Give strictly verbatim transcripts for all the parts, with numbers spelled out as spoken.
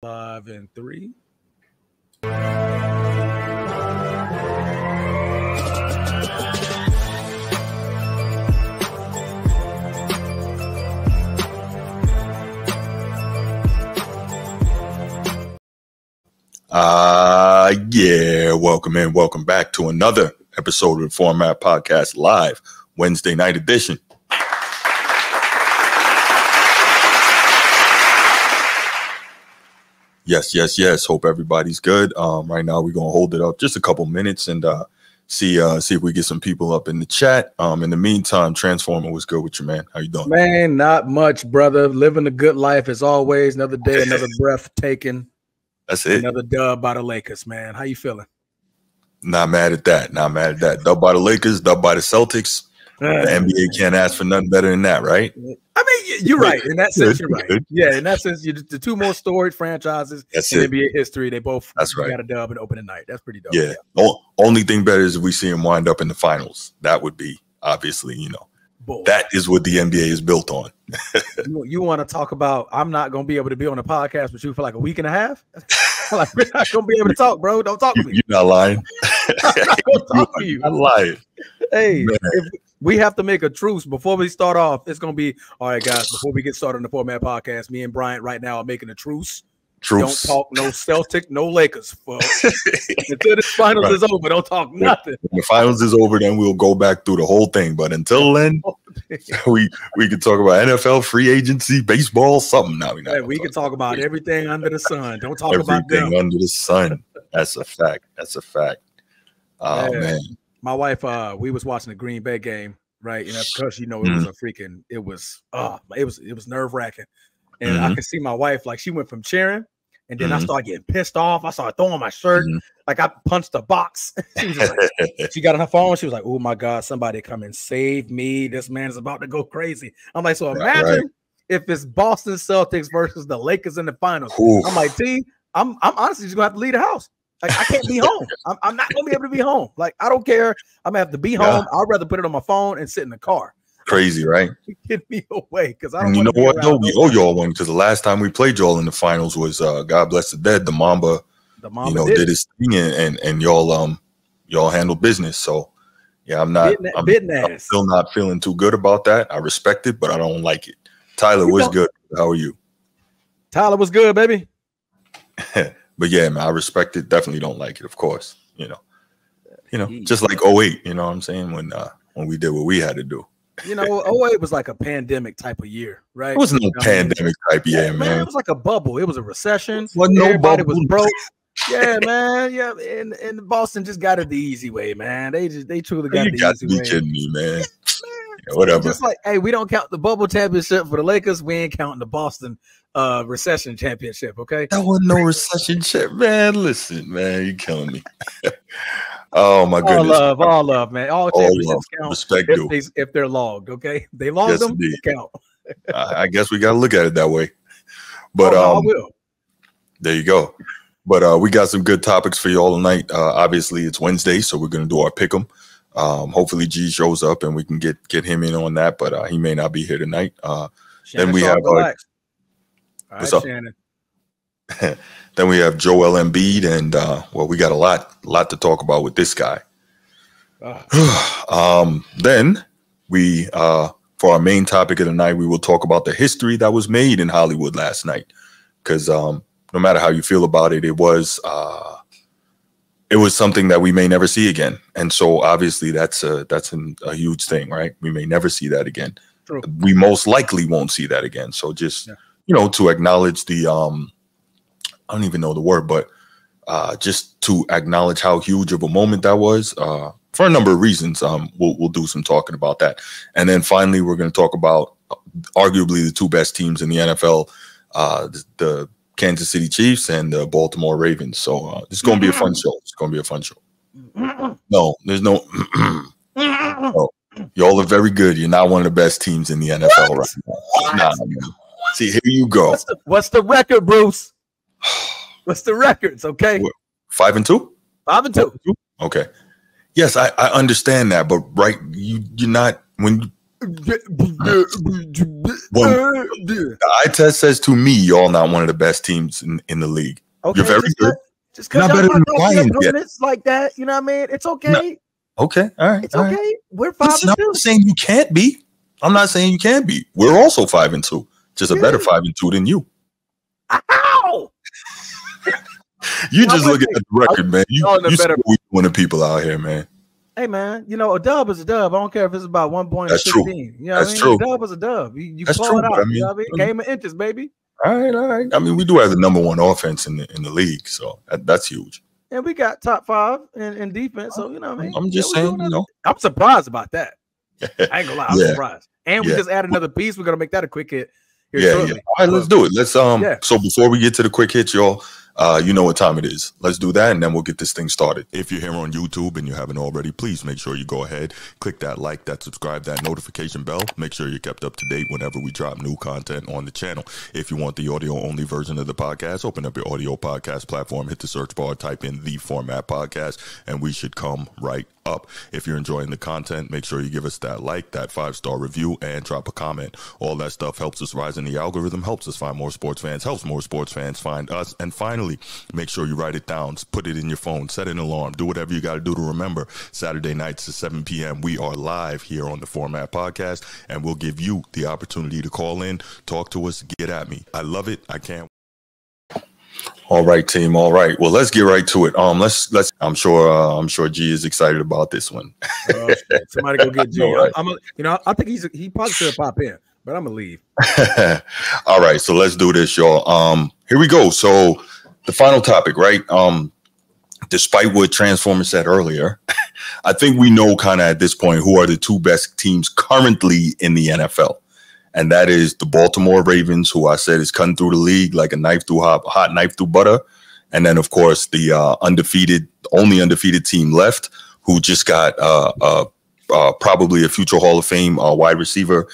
Live in three. All Uh, yeah, welcome in. Welcome back to another episode of The Format Podcast Live, Wednesday night edition. Yes, yes, yes. Hope everybody's good. Um, right now, we're going to hold it up just a couple minutes and uh, see uh, see if we get some people up in the chat. Um, in the meantime, Transformer, what's good with you, man? How you doing? Man, not much, brother. Living a good life as always. Another day, another breath taken. That's it. Another dub by the Lakers, man. How you feeling? Not mad at that. Not mad at that. Dub by the Lakers, dub by the Celtics. Uh, the N B A can't ask for nothing better than that, right? I mean, you're right. In that sense, you're right. Yeah, in that sense, you the two most storied franchises That's in it. N B A history, they both That's right. got a dub and open a night. That's pretty dope. Yeah. yeah. Only thing better is if we see them wind up in the finals. That would be, obviously, you know, Boy. that is what the N B A is built on. you you want to talk about, I'm not going to be able to be on the podcast with you for like a week and a half? Like, we're not going to be able to talk, bro. Don't talk to me. You're not lying. I'm not going to talk to you. I'm lying. Hey, we have to make a truce before we start off. It's going to be, all right, guys, before we get started on the Format Podcast, me and Bryant right now are making a truce. Truce. Don't talk no Celtic, no Lakers. Until the finals right. is over, don't talk nothing. When the finals is over, then we'll go back through the whole thing. But until then, we we can talk about N F L, free agency, baseball, something. Now we hey, we can talk about everything under the sun. Don't talk everything about everything under the sun. That's a fact. That's a fact. Oh, yeah. man. My wife, uh, we was watching the Green Bay game, right? And of course, you know, it was a freaking, it was, uh, it was, it was nerve wracking. And mm-hmm. I could see my wife, like, she went from cheering, and then mm-hmm. I started getting pissed off. I started throwing my shirt, mm-hmm. like I punched a box. She was just like, she got on her phone. She was like, "Oh my God, somebody come and save me! This man is about to go crazy." I'm like, so imagine right. if it's Boston Celtics versus the Lakers in the finals. Oof. I'm like, T, I'm, I'm honestly just gonna have to leave the house. Like, I can't be home. I'm, I'm not going to be able to be home. Like, I don't care. I'm going to have to be yeah. home. I'd rather put it on my phone and sit in the car. Crazy, right? Get me away. Because I don't You know what? No, we owe y'all one. Because the last time we played y'all in the finals was, uh, God bless the dead, the Mamba, the Mamba you know, did, did his thing. And, and, and y'all um, y'all handled business. So, yeah, I'm not – I'm still not feeling too good about that. I respect it, but I don't like it. Tyler, you what's good? How are you? Tyler, what's good, baby? But yeah, man, I respect it. Definitely don't like it, of course. You know, you know, just like oh eight, you know what I'm saying? When uh, when we did what we had to do. You know, oh eight was like a pandemic type of year, right? It was no you know, pandemic type year, yeah, man. man. It was like a bubble. It was a recession. Well, no Everybody bubble. was broke. Yeah, man. Yeah, and, and Boston just got it the easy way, man. They just they truly got you it the easy way. You got to be kidding me, man. Yeah, whatever. Just like, hey, we don't count the bubble championship for the Lakers. We ain't counting the Boston Uh, recession championship, okay? That wasn't no recession shit, man. Listen, man, you're killing me. Oh my all goodness! All love, all love, man. All, all championships love. count. Respect if, they, if they're logged, okay? They logged yes, them. They count. I, I guess we gotta look at it that way. But oh, um, no, I will. There you go. But uh, we got some good topics for you all tonight. Uh, obviously, it's Wednesday, so we're gonna do our pick 'em. Um, hopefully, G shows up and we can get get him in on that. But uh, he may not be here tonight. Uh, then we have. Uh, All What's right, up? Shannon. Then we have Joel Embiid, and uh, well, we got a lot, lot to talk about with this guy. Oh. um, then we, uh, for our main topic of the night, we will talk about the history that was made in Hollywood last night. Because um, no matter how you feel about it, it was, uh, it was something that we may never see again. And so, obviously, that's a that's an, a huge thing, right? We may never see that again. True. We most likely won't see that again. So just. Yeah. You know, to acknowledge the, um, I don't even know the word, but uh, just to acknowledge how huge of a moment that was uh, for a number of reasons. Um, we'll, we'll do some talking about that. And then finally, we're going to talk about arguably the two best teams in the N F L, uh, the, the Kansas City Chiefs and the Baltimore Ravens. So uh, it's going to be a fun show. It's going to be a fun show. No, there's no. no. Y'all are very good. You're not one of the best teams in the N F L right now. Nah, man. See, here you go. What's the, what's the record, Bruce? What's the records? Okay. What, five and two? Five and two. Okay. Yes, I, I understand that, but right, you you're not when Well, the eye test says to me, y'all not one of the best teams in, in the league. Okay, you're very good. Just because y'all not doing this like that, you know what I mean? It's okay. No. Okay, all right. It's all okay. Right. We're five it's and two. I'm not saying you can't be. I'm not saying you can't be. We're also five and two. Just really? a better five and two than you. Ow! You just looking at the record, man. You, you see what we doing to people out here, man. Hey, man, you know, a dub is a dub. I don't care if it's about one point or fifteen. You know what That's I mean? true. A dub is a dub. You, you That's true. It out, I mean, you know what I mean? Game of inches, baby. All right, all right. I mean, we do have the number one offense in the in the league, so that, that's huge. And we got top five in, in defense, so you know what I mean. I'm just yeah, saying, you know, I'm surprised about that. I ain't gonna lie, I'm yeah. surprised. And we yeah. just add another piece. We're gonna make that a quick hit. Here yeah, shortly. yeah. All right, let's do it. Let's um. Yeah. So before we get to the quick hit, y'all, uh, you know what time it is. Let's do that, and then we'll get this thing started. If you're here on YouTube and you haven't already, please make sure you go ahead, click that like, that subscribe, that notification bell. Make sure you're kept up to date whenever we drop new content on the channel. If you want the audio-only version of the podcast, open up your audio podcast platform, hit the search bar, type in The Format Podcast, and we should come right up. If you're enjoying the content, make sure you give us that like, that five-star review, and drop a comment. All that stuff helps us rise in the algorithm, helps us find more sports fans, helps more sports fans find us, and finally, make sure you write it down, put it in your phone, set an alarm, do whatever you got to do to remember. Saturday nights at seven p m we are live here on The Format Podcast, and we'll give you the opportunity to call in, talk to us, get at me. I love it. I can't. All right, team. All right. Well, let's get right to it. Um, let's let's. I'm sure. Uh, I'm sure G is excited about this one. uh, somebody go get G. Know, right? I'm a, you know, I think he's a, he probably should pop in, but I'm gonna leave. All right. So let's do this, y'all. Um, here we go. So. The final topic, right? Um, despite what Transformer said earlier, I think we know kind of at this point who are the two best teams currently in the N F L. And that is the Baltimore Ravens, who I said is cutting through the league like a knife through hot, hot knife through butter. And then, of course, the uh, undefeated, only undefeated team left, who just got uh, uh, uh, probably a future Hall of Fame uh, wide receiver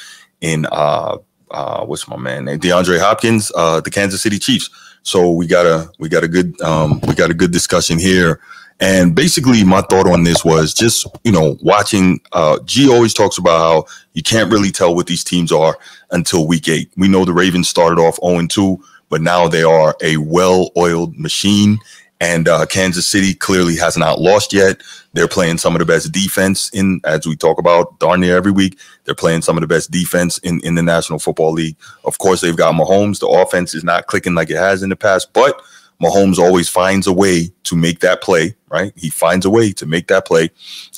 in, uh, uh, what's my man name? DeAndre Hopkins, uh, the Kansas City Chiefs. So we got a we got a good um, we got a good discussion here, and basically my thought on this was just you know watching. Uh, G always talks about how you can't really tell what these teams are until week eight. We know the Ravens started off oh and two, but now they are a well-oiled machine, and uh, Kansas City clearly has not lost yet. They're playing some of the best defense in, as we talk about darn near every week. They're playing some of the best defense in, in the National Football League. Of course, they've got Mahomes. The offense is not clicking like it has in the past, but Mahomes always finds a way to make that play, right? He finds a way to make that play.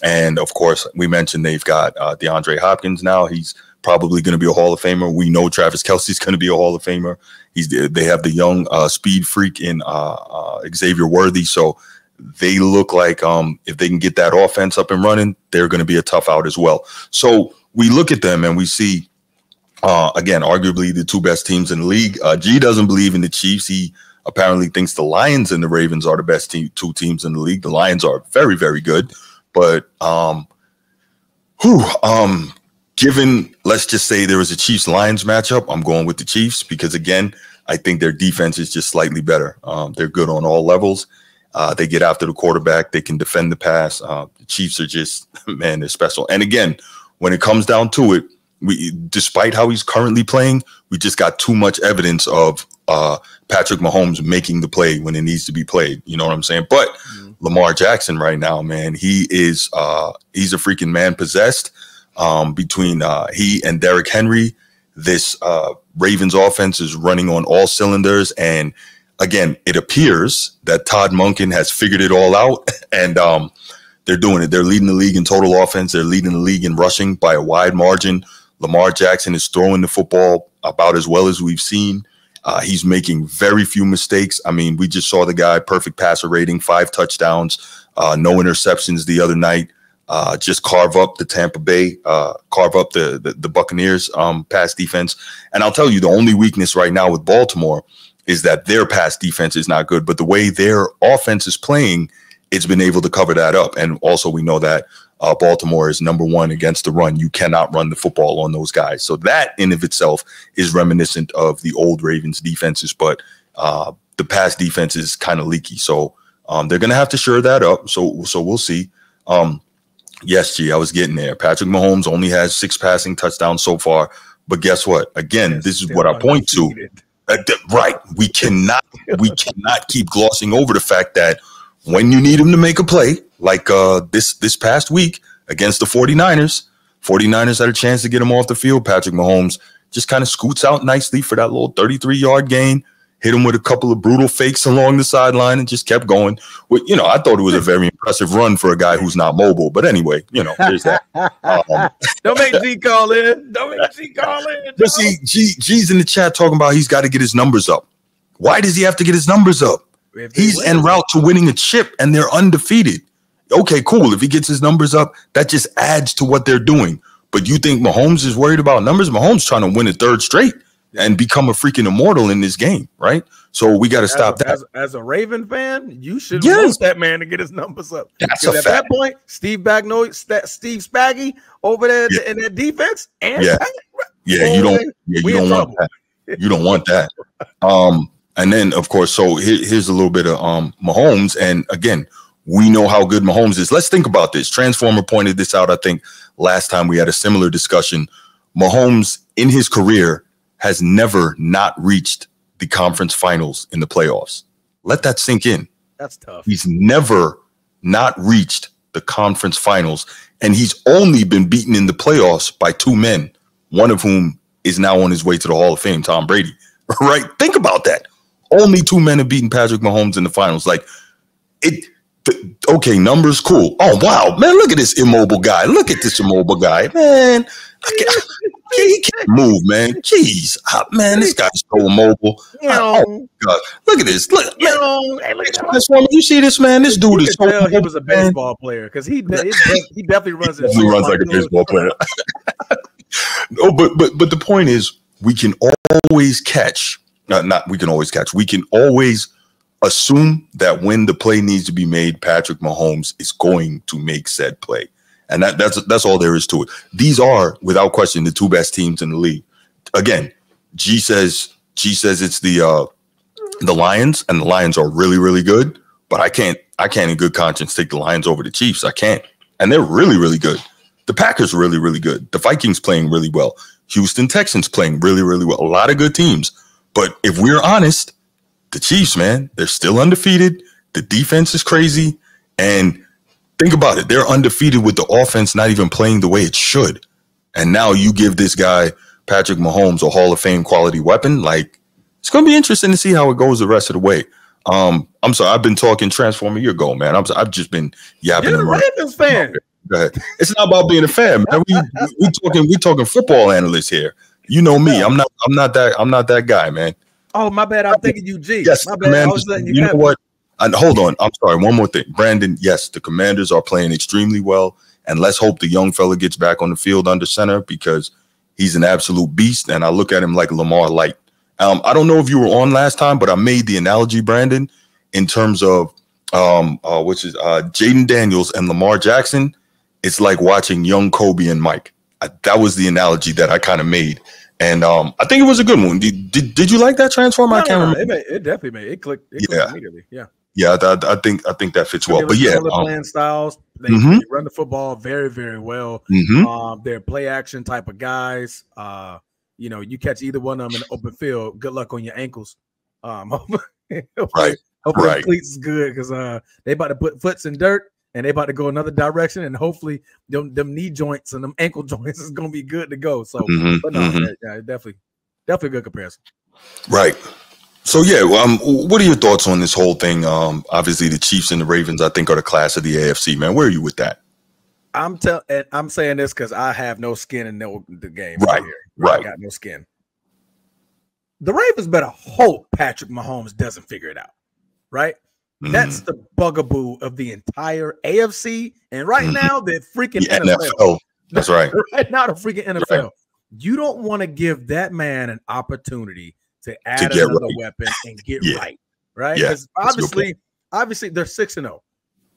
And, of course, we mentioned they've got uh, DeAndre Hopkins now. He's probably going to be a Hall of Famer. We know Travis Kelce is going to be a Hall of Famer. He's They have the young uh, speed freak in uh, uh, Xavier Worthy, so they look like um, if they can get that offense up and running, they're going to be a tough out as well. So we look at them and we see, uh, again, arguably the two best teams in the league. Uh, G doesn't believe in the Chiefs. He apparently thinks the Lions and the Ravens are the best te- two teams in the league. The Lions are very, very good. But um, whew, um, given, let's just say there was a Chiefs-Lions matchup, I'm going with the Chiefs because, again, I think their defense is just slightly better. Um, they're good on all levels. Uh, they get after the quarterback. They can defend the pass. Uh, the Chiefs are just, man, they're special. And again, when it comes down to it, we, despite how he's currently playing, we just got too much evidence of uh, Patrick Mahomes making the play when it needs to be played. You know what I'm saying? But mm-hmm. Lamar Jackson right now, man, he is uh, he's a freaking man possessed. Um, between uh, he and Derek Henry, this uh, Ravens offense is running on all cylinders, and again, it appears that Todd Monken has figured it all out, and um, they're doing it. They're leading the league in total offense. They're leading the league in rushing by a wide margin. Lamar Jackson is throwing the football about as well as we've seen. Uh, he's making very few mistakes. I mean, we just saw the guy, perfect passer rating, five touchdowns, uh, no interceptions the other night. Uh, just carve up the Tampa Bay, uh, carve up the, the, the Buccaneers um, pass defense. And I'll tell you, the only weakness right now with Baltimore is that their pass defense is not good, but the way their offense is playing, it's been able to cover that up. And also we know that uh, Baltimore is number one against the run. You cannot run the football on those guys. So that in of itself is reminiscent of the old Ravens defenses, but uh, the pass defense is kind of leaky. So um, they're going to have to shore that up. So, so we'll see. Um, Yes, G, I was getting there. Patrick Mahomes only has six passing touchdowns so far. But guess what? Again, yes, this is what I point to. Uh, right. We cannot we cannot keep glossing over the fact that when you need him to make a play, like uh, this, this past week against the forty-niners, forty-niners had a chance to get him off the field. Patrick Mahomes just kind of scoots out nicely for that little thirty-three yard gain, hit him with a couple of brutal fakes along the sideline and just kept going. Well, you know, I thought it was a very impressive run for a guy who's not mobile. But anyway, you know, there's that. Um, Don't make G call in. Don't make G call in. Dog. But see, G, G's in the chat talking about he's got to get his numbers up. Why does he have to get his numbers up? He's en route to winning a chip and they're undefeated. Okay, cool. If he gets his numbers up, that just adds to what they're doing. But you think Mahomes is worried about numbers? Mahomes trying to win a third straight and become a freaking immortal in this game, right? So we got to stop a, that. As, as a Raven fan, you should yes. want that man to get his numbers up. That's a at fact. That point, Steve Bagno, St Steve Spaggy over there yeah. in that defense. And yeah, yeah, you don't, yeah, you don't want that. You don't want that. Um, and then of course, so here, here's a little bit of um Mahomes, and again, we know how good Mahomes is. Let's think about this. Transformer pointed this out, I think, last time we had a similar discussion. Mahomes, in his career, has never not reached the conference finals in the playoffs. Let that sink in. That's tough. He's never not reached the conference finals, and he's only been beaten in the playoffs by two men, one of whom is now on his way to the Hall of Fame, Tom Brady. Right? Think about that. Only two men have beaten Patrick Mahomes in the finals. Like, it... Okay, numbers, cool. Oh, wow, man, look at this immobile guy. Look at this immobile guy, man. I can't, he can't move, man. Jeez, oh, man, this guy's so immobile. I, oh, God. Look at this. Look, man. Hey, look at this woman. You see this, man? This dude you is so tell he was a baseball man. player because he, he definitely runs, he runs like, like a baseball player. No, but, but, but the point is we can always catch. Not, not we can always catch. We can always assume that when the play needs to be made, Patrick Mahomes is going to make said play. And that, that's that's all there is to it. These are, without question, the two best teams in the league. Again, G says G says it's the uh, the Lions, and the Lions are really, really good. But I can't I can't in good conscience take the Lions over the Chiefs. I can't. And they're really, really good. The Packers are really, really good. The Vikings playing really well. Houston Texans playing really, really well. A lot of good teams. But if we're honest, the Chiefs, man, they're still undefeated. The defense is crazy. And think about it. They're undefeated with the offense not even playing the way it should. And now you give this guy, Patrick Mahomes, a Hall of Fame quality weapon. Like, it's going to be interesting to see how it goes the rest of the way. Um, I'm sorry. I've been talking Transformer year ago, man. I'm sorry, I've just been yapping. You're a Ravens fan. Go ahead. It's not about being a fan, man. We, we talking, we talking football analysts here. You know me. I'm not, I'm not that, I'm not that guy, man. Oh, my bad. I'm thinking you, G. Yes, my bad. I was letting you, you know what? And hold on. I'm sorry. One more thing. Brandon, yes, the Commanders are playing extremely well. And let's hope the young fella gets back on the field under center because he's an absolute beast. And I look at him like Lamar Light. Um, I don't know if you were on last time, but I made the analogy, Brandon, in terms of um, uh, which is uh, Jaden Daniels and Lamar Jackson. It's like watching young Kobe and Mike. I, that was the analogy that I kind of made. And um, I think it was a good one. Did did, did you like that transform? No, I can't no, remember. It, it definitely made it clicked. It clicked yeah. immediately. Yeah. Yeah. I, I think I think that fits well. But yeah, um, playing styles. They, mm-hmm. they run the football very very well. Mm-hmm. Um, they're play action type of guys. Uh, you know, you catch either one of them in the open field. Good luck on your ankles. Um, right. Hopefully right. cleats is good because uh, they about to put foots in dirt. And they about to go another direction, and hopefully them, them knee joints and them ankle joints is gonna be good to go. So, mm-hmm, but no, mm-hmm. yeah, definitely, definitely a good comparison. Right. So yeah, um, what are your thoughts on this whole thing? Um, obviously the Chiefs and the Ravens, I think, are the class of the A F C. Man, where are you with that? I'm telling, I'm saying this because I have no skin in no the game. Right. Right. Here. Right. I got no skin. The Ravens better hope Patrick Mahomes doesn't figure it out. Right. Mm-hmm. That's the bugaboo of the entire A F C, and right mm-hmm. now the freaking the N F L. N F L. That's right. Right now the freaking N F L. Right. You don't want to give that man an opportunity to add to another right. weapon and get yeah. right, right? Because yeah. obviously, obviously they're six and zero.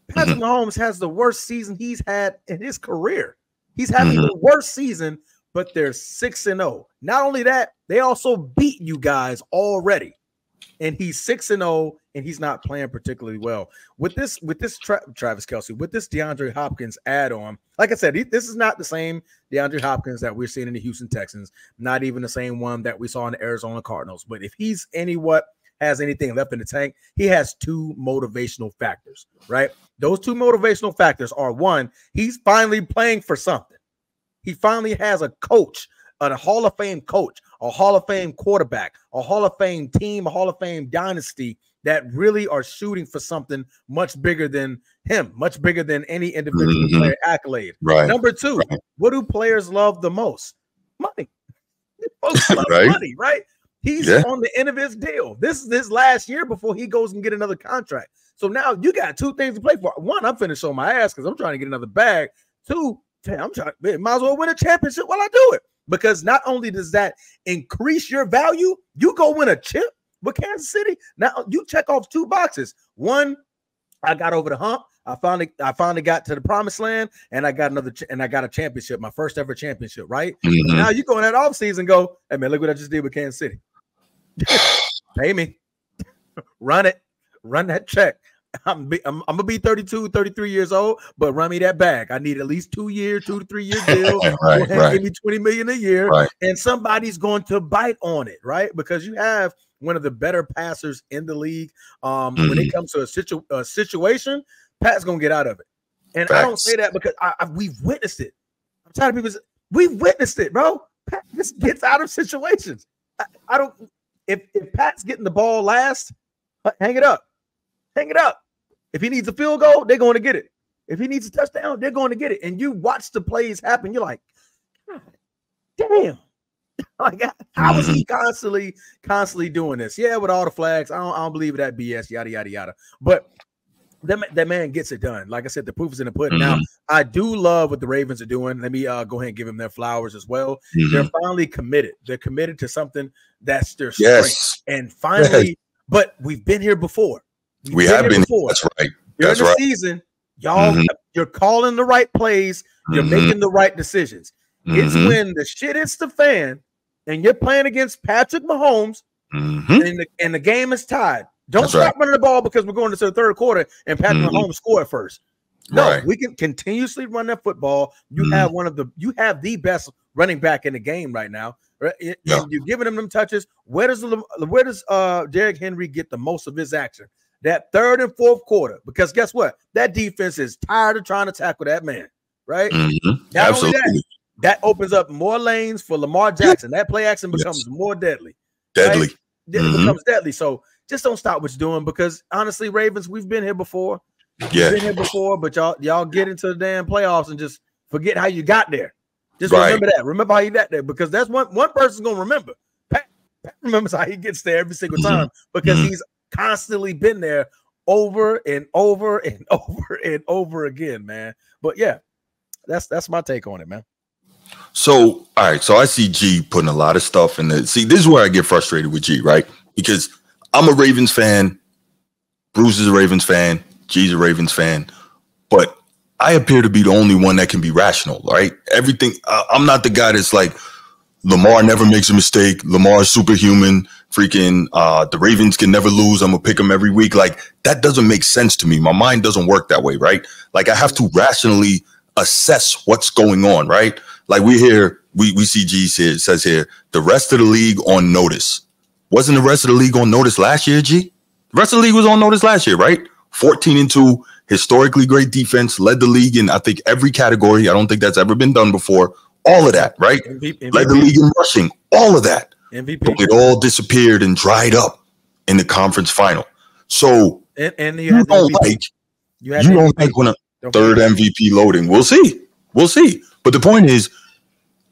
Patrick mm-hmm. Mahomes has the worst season he's had in his career. He's having mm-hmm. the worst season, but they're six and zero. Not only that, they also beat you guys already. and he's six and zero, and he's not playing particularly well. With this, with this tra Travis Kelce, with this DeAndre Hopkins add-on, like I said, he, this is not the same DeAndre Hopkins that we're seeing in the Houston Texans. Not even the same one that we saw in the Arizona Cardinals. But if he's any what has anything left in the tank, he has two motivational factors, right? Those two motivational factors are, one, he's finally playing for something. He finally has a coach, a Hall of Fame coach, a Hall of Fame quarterback, a Hall of Fame team, a Hall of Fame dynasty that really are shooting for something much bigger than him, much bigger than any individual mm-hmm. player accolade. Right. Number two, right. what do players love the most? Money. Folks love right? money, right? He's yeah. on the end of his deal. This is his last year before he goes and get another contract. So now you got two things to play for. One, I'm finna show my ass because I'm trying to get another bag. Two, I'm trying. Might as well win a championship while I do it. Because not only does that increase your value, you go win a chip with Kansas City. Now you check off two boxes. One, I got over the hump. I finally, I finally got to the promised land, and I got another, and I got a championship, my first ever championship. Right mm-hmm. now, you go in that offseason, go, hey man, look what I just did with Kansas City. Pay me, run it, run that check. I'm, be, I'm, I'm gonna be thirty-two, thirty-three years old, but run me that bag. I need at least two year, two to three year deal. right, right. Give me twenty million a year, right. and somebody's going to bite on it, right? Because you have one of the better passers in the league. Um, mm-hmm. When it comes to a, situ a situation, Pat's gonna get out of it, and Facts. I don't say that because I, I, we've witnessed it. I'm tired of people saying, we've witnessed it, bro. Pat just gets out of situations. I, I don't. If if Pat's getting the ball last, hang it up. Hang it up. If he needs a field goal, they're going to get it. If he needs a touchdown, they're going to get it. And you watch the plays happen. You're like, God damn. Like, how is he constantly, constantly doing this? Yeah, with all the flags. I don't, I don't believe that B S, yada, yada, yada. But that, that man gets it done. Like I said, the proof is in the pudding. Mm-hmm. Now, I do love what the Ravens are doing. Let me uh, go ahead and give them their flowers as well. Mm-hmm. They're finally committed. They're committed to something that's their strength. Yes. And finally, yes. but we've been here before. You've we been have been. Before. That's right. During that's the right. season, y'all, mm-hmm. you're calling the right plays. You're mm-hmm. making the right decisions. Mm-hmm. It's when the shit hits the fan, and you're playing against Patrick Mahomes, mm-hmm. and the and the game is tied. Don't that's stop right. running the ball because we're going into the third quarter and Patrick mm-hmm. Mahomes scored first. No, right. we can continuously run that football. You mm-hmm. have one of the you have the best running back in the game right now. Right? Yeah. You're giving him them touches. Where does where does uh, Derek Henry get the most of his action? That third and fourth quarter, because guess what? That defense is tired of trying to tackle that man, right? Mm-hmm. Not only that, that opens up more lanes for Lamar Jackson. That play action becomes yes. more deadly. Deadly. Right? Mm-hmm. It becomes deadly. So just don't stop what you're doing because, honestly, Ravens, we've been here before. We've yeah. been here before, but y'all y'all get into the damn playoffs and just forget how you got there. Just right. remember that. Remember how you got there because that's one, one person's going to remember. Pat, Pat remembers how he gets there every single mm-hmm. time because mm-hmm. he's – constantly been there over and over and over and over again, man. But yeah, that's that's my take on it, man. So, all right. So I see G putting a lot of stuff in the see, this is where I get frustrated with G, right? Because I'm a Ravens fan, Bruce is a Ravens fan, G's a Ravens fan, but I appear to be the only one that can be rational, right? Everything I, I'm not the guy that's like Lamar never makes a mistake. Lamar's superhuman. Freaking uh, the Ravens can never lose. I'm going to pick them every week. Like, that doesn't make sense to me. My mind doesn't work that way, right? Like, I have to rationally assess what's going on, right? Like, we hear, we, we see G here, says here, the rest of the league on notice. Wasn't the rest of the league on notice last year, G? The rest of the league was on notice last year, right? fourteen and two, historically great defense, led the league in, I think, every category. I don't think that's ever been done before. All of that, right? M V P, M V P. Led the league in rushing, all of that. M V P. But it all disappeared and dried up in the conference final. So and, and you, you don't M V P. Like you, you don't like when a don't third M V P loading. We'll see, we'll see. But the point is,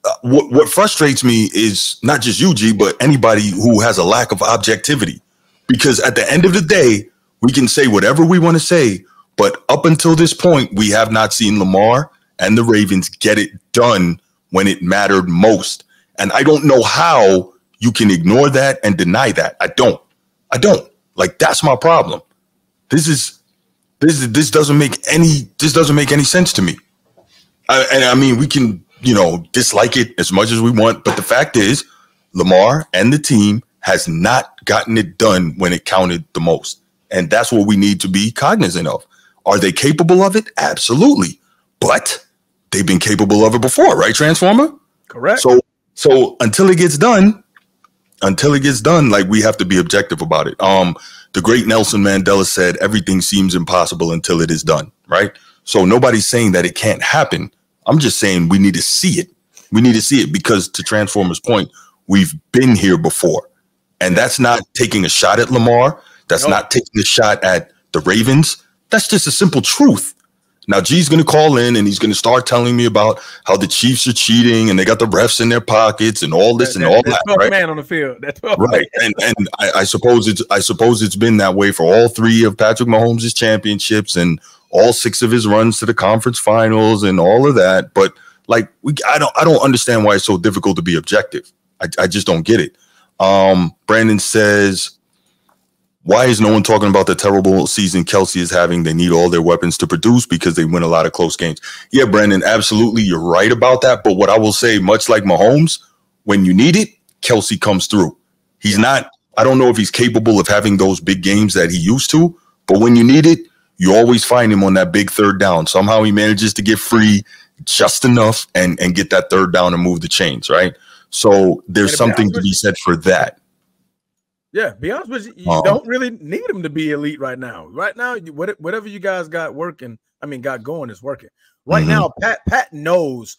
uh, what what frustrates me is not just you, G, but anybody who has a lack of objectivity. Because at the end of the day, we can say whatever we want to say, but up until this point, we have not seen Lamar and the Ravens get it done when it mattered most. And I don't know how you can ignore that and deny that. I don't. I don't. Like, that's my problem. This is this is this doesn't make any this doesn't make any sense to me. I, and I mean, we can, you know, dislike it as much as we want, but the fact is Lamar and the team has not gotten it done when it counted the most. And that's what we need to be cognizant of. Are they capable of it? Absolutely. But they've been capable of it before, right, Transformer? Correct. So so until it gets done, until it gets done, like, we have to be objective about it. Um, the great Nelson Mandela said, everything seems impossible until it is done, right? So nobody's saying that it can't happen. I'm just saying we need to see it. We need to see it because, to Transformer's point, we've been here before. And that's not taking a shot at Lamar. That's nope. not taking a shot at the Ravens. That's just a simple truth. Now, G's going to call in and he's going to start telling me about how the Chiefs are cheating and they got the refs in their pockets and all this that, and that, all that. That's right? Man on the field. That's right. And and I, I suppose it's I suppose it's been that way for all three of Patrick Mahomes' championships and all six of his runs to the conference finals and all of that. But like, we, I don't I don't understand why it's so difficult to be objective. I, I just don't get it. Um, Brandon says, why is no one talking about the terrible season Kelce is having? They need all their weapons to produce because they win a lot of close games. Yeah, Brandon, absolutely. You're right about that. But what I will say, much like Mahomes, when you need it, Kelce comes through. He's not, I don't know if he's capable of having those big games that he used to, but when you need it, you always find him on that big third down. Somehow he manages to get free just enough and, and get that third down and move the chains, right? So there's something to be said for that. Yeah, be honest with you, you um, don't really need him to be elite right now. Right now, whatever you guys got working, I mean, got going is working. Right mm-hmm. now, Pat Pat knows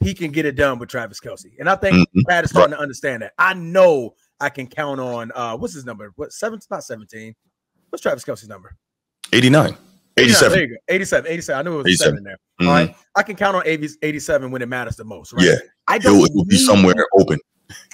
he can get it done with Travis Kelce. And I think mm-hmm. Pat is starting right. to understand that. I know I can count on, uh, what's his number? What, seven, not seventeen. What's Travis Kelce's number? eighty-nine. eighty-seven. Yeah, there you go. eighty-seven. eighty-seven. I knew it was eighty-seven. seven there. Mm-hmm. All right. I can count on eighty-seven when it matters the most, right? Yeah. I don't it will be somewhere him. open.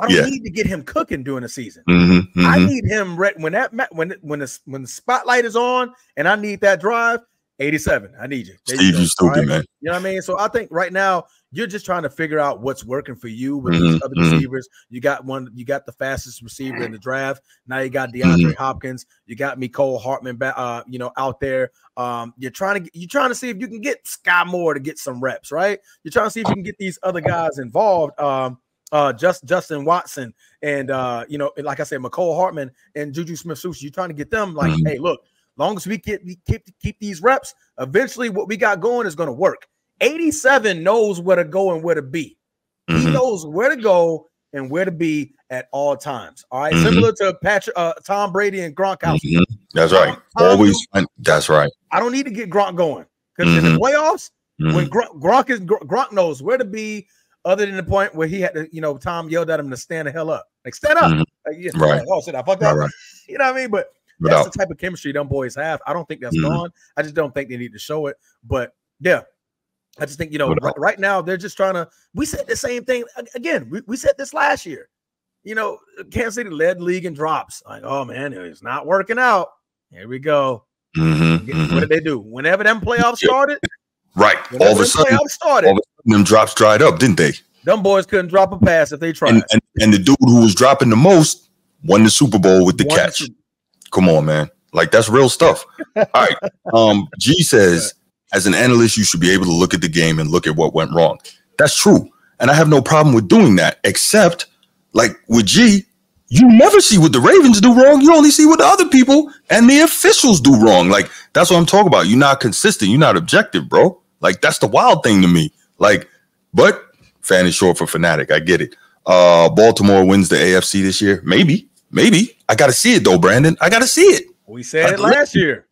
I don't yeah. need to get him cooking during the season. Mm-hmm, mm-hmm. I need him re- when that when when the when the spotlight is on, and I need that drive. eighty-seven. I need you. Steve, you go, stupid, right? man. You know what I mean? So I think right now you're just trying to figure out what's working for you with mm-hmm, these other mm-hmm. receivers. You got one. You got the fastest receiver in the draft. Now you got DeAndre mm-hmm. Hopkins. You got Mecole Hardman back. Uh, you know, out there. Um, you're trying to you're trying to see if you can get Sky Moore to get some reps, right? You're trying to see if you can get these other guys involved. Um. Uh, just Justin Watson and uh, you know, like I said, Mecole Hardman and Juju Smith-Schuster. You're trying to get them like, mm-hmm. hey, look, long as we get we keep keep these reps, eventually what we got going is going to work. eighty-seven knows where to go and where to be. Mm-hmm. He knows where to go and where to be at all times. All right, mm-hmm. similar to Patrick, uh, Tom Brady and Gronkowski. Mm-hmm. That's right. Tom, Always. That's right. I don't need to get Gronk going because mm-hmm. in the playoffs, mm-hmm. when Gronk, Gronk is Gronk knows where to be. Other than the point where he had to, you know, Tom yelled at him to stand the hell up. Like, stand up. Mm-hmm. Like, yeah, right. Like, oh, shit, I fucked up. Right. You know what I mean? But that's Without. the type of chemistry them boys have. I don't think that's mm-hmm. gone. I just don't think they need to show it. But, yeah, I just think, you know, right, right now they're just trying to – we said the same thing. Again, we, we said this last year. You know, Kansas City led league in drops. Like, oh, man, it's not working out. Here we go. Mm-hmm. Get, mm-hmm. What did they do? Whenever them playoffs started – Right. All of, sudden, all of a sudden, them drops dried up, didn't they? Them boys couldn't drop a pass if they tried. And, and, and the dude who was dropping the most won the Super Bowl with the won catch. The Come on, man. Like, that's real stuff. All right. Um, G says, as an analyst, you should be able to look at the game and look at what went wrong. That's true. And I have no problem with doing that, except, like, with G, you never see what the Ravens do wrong. You only see what the other people and the officials do wrong. Like, that's what I'm talking about. You're not consistent. You're not objective, bro. Like, that's the wild thing to me. Like, but fan is short for fanatic. I get it. Uh, Baltimore wins the A F C this year. Maybe, maybe. I got to see it, though, Brandon. I got to see it. We said I, it last year.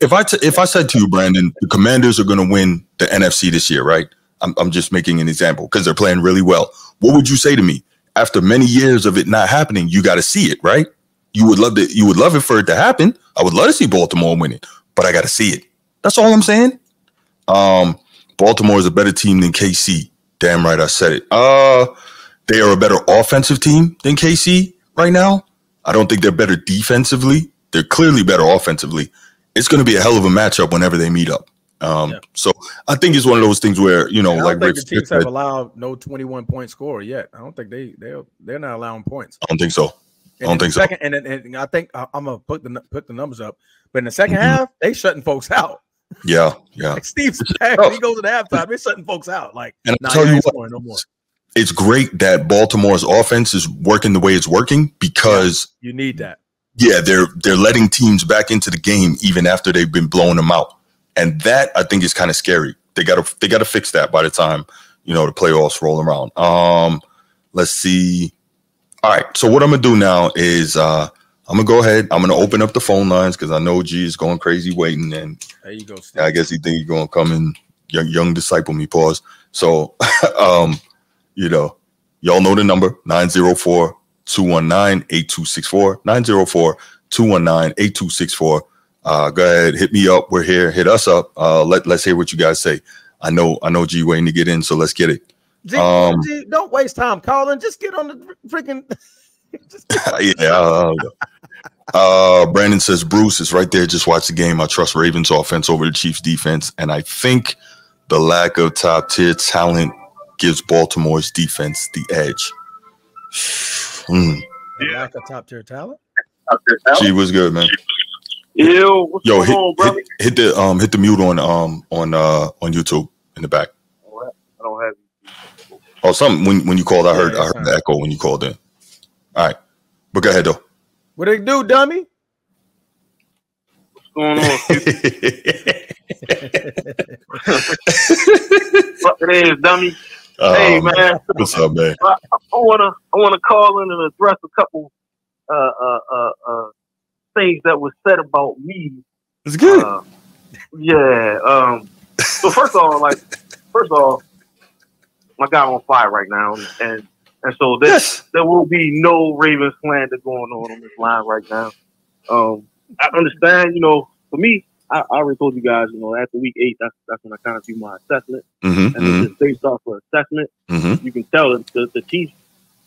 If I, t- if I said to you, Brandon, the Commanders are going to win the N F C this year, right? I'm, I'm just making an example because they're playing really well. What would you say to me? After many years of it not happening, you got to see it, right? You would love to, you would love it for it to happen. I would love to see Baltimore win it, but I got to see it. That's all I'm saying. Um, Baltimore is a better team than K C. Damn right, I said it. Uh, they are a better offensive team than K C right now. I don't think they're better defensively. They're clearly better offensively. It's going to be a hell of a matchup whenever they meet up. Um, yeah. So I think it's one of those things where, you know, I like don't think Rick the teams said, have allowed no twenty-one point score yet. I don't think they they they're not allowing points. I don't think so. I don't think second, so. And, and I think I, I'm gonna put the put the numbers up. But in the second mm-hmm. half, they shutting folks out. Yeah, yeah. Like Steve's back, he goes to the halftime. They're shutting folks out. Like, and I nah, tell you what, no more. It's great that Baltimore's offense is working the way it's working because you need that. Yeah, they're they're letting teams back into the game even after they've been blowing them out. And that, I think, is kind of scary. They got to they got to fix that by the time, you know, the playoffs roll around. Um, let's see. All right. So what I'm going to do now is uh, I'm going to go ahead. I'm going to open up the phone lines because I know G is going crazy waiting. And there you go, Steve. I guess he think he's going to come and young, young disciple me. Pause. So, um, you know, y'all know the number, nine zero four, two one nine, eight two six four, nine zero four, two one nine, eight two six four. Uh, go ahead, hit me up. We're here. Hit us up. Uh, let let's hear what you guys say. I know, I know, G waiting to get in, so let's get it. G, um, G, don't waste time calling. Just get on the freaking. Just get on. Yeah. Uh, uh, Brandon says Bruce is right there. Just watch the game. I trust Ravens offense over the Chiefs defense, and I think the lack of top tier talent gives Baltimore's defense the edge. Mm. Yeah. Lack of top tier talent. G was good, man. Ew, what's Yo, hit, on, hit, hit the um, hit the mute on um, on uh, on YouTube in the back. I don't have. Oh, something when when you called, I heard yeah, I heard the echo when you called in. All right, but go ahead though. What do you do, dummy? What's going on? What it is, dummy? Um, hey man, what's up, man? I, I wanna I wanna call in and address a couple. Uh, uh, uh, uh, things that was said about me. It's good. Uh, yeah. Um, so first of all, like, first of all, my guy on fire right now, and and so there yes. there will be no Raven slander going on on this line right now. Um, I understand. You know, for me, I, I already told you guys. You know, after week eight, that's that's when I kind of do my assessment, mm-hmm, and mm-hmm. It's just based off of assessment. Mm-hmm. You can tell that the, the Chiefs,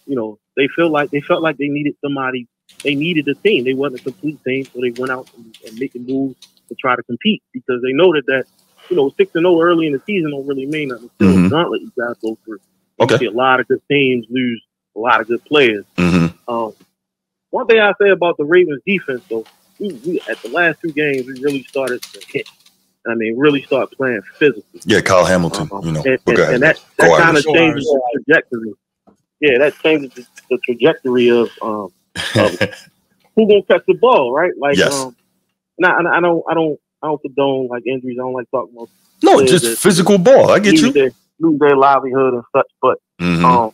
you know, they feel like they felt like they needed somebody. They needed a team. They wasn't a complete team, so they went out and, and making moves to try to compete because they noted that, you know, six and zero early in the season don't really mean nothing. Still, mm-hmm. Don't let you guys go through. Okay. You see a lot of good teams lose a lot of good players. Mm-hmm. Um, one thing I say about the Ravens defense, though, we, we at the last two games we really started to hit. I mean, really start playing physically. Yeah, Kyle Hamilton, um, you know, and, and, and that, that kind of changes the trajectory. Yeah, that changes the, the trajectory of. Um, um, who gonna catch the ball, right? Like, yes. um, and I, and I don't, I don't, I don't condone like injuries. I don't like talking about no, just physical ball. I get you. Their, lose their livelihood and such, but mm-hmm. um,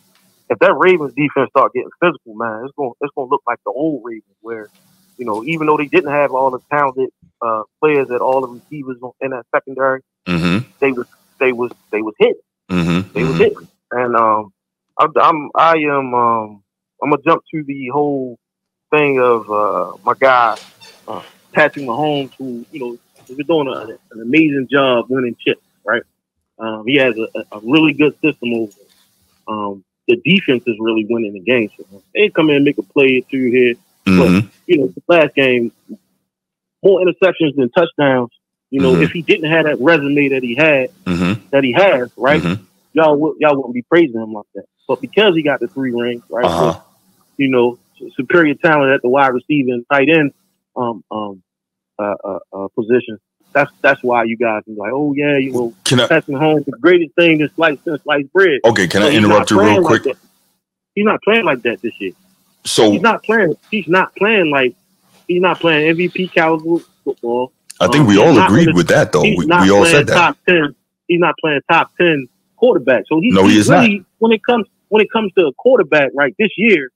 if that Ravens defense start getting physical, man, it's gonna it's gonna look like the old Ravens, where you know, even though they didn't have all the talented uh, players at all the receivers in that secondary, mm-hmm. they was they was they was hitting, mm-hmm. they mm-hmm. was hitting, and um, I, I'm I am um. I'm gonna jump to the whole thing of uh, my guy uh, Patrick Mahomes, who you know is doing a, an amazing job winning chips. Right? Um, he has a, a really good system over. Um, the defense is really winning the game. So they come in and make a play or two here. Mm-hmm. But you know, the last game, more interceptions than touchdowns. You know, mm-hmm. if he didn't have that resume that he had, mm-hmm. that he has, right? Mm-hmm. Y'all y'all wouldn't be praising him like that. But because he got the three rings, right? Uh-huh. So, you know, superior talent at the wide receiver and tight end um, um, uh, uh, uh, position. That's that's why you guys are like, oh, yeah, you know, can I, passing home the greatest thing that's sliced since sliced bread. Okay, can so I interrupt you real quick? Like he's not playing like that this year. So he's not playing. He's not playing like he's not playing M V P caliber football. I think um, we all agreed with that, though. We, we all said that. Top ten, he's not playing top ten quarterback. So he's no, he is really, not. When it comes when it comes to a quarterback, right this year.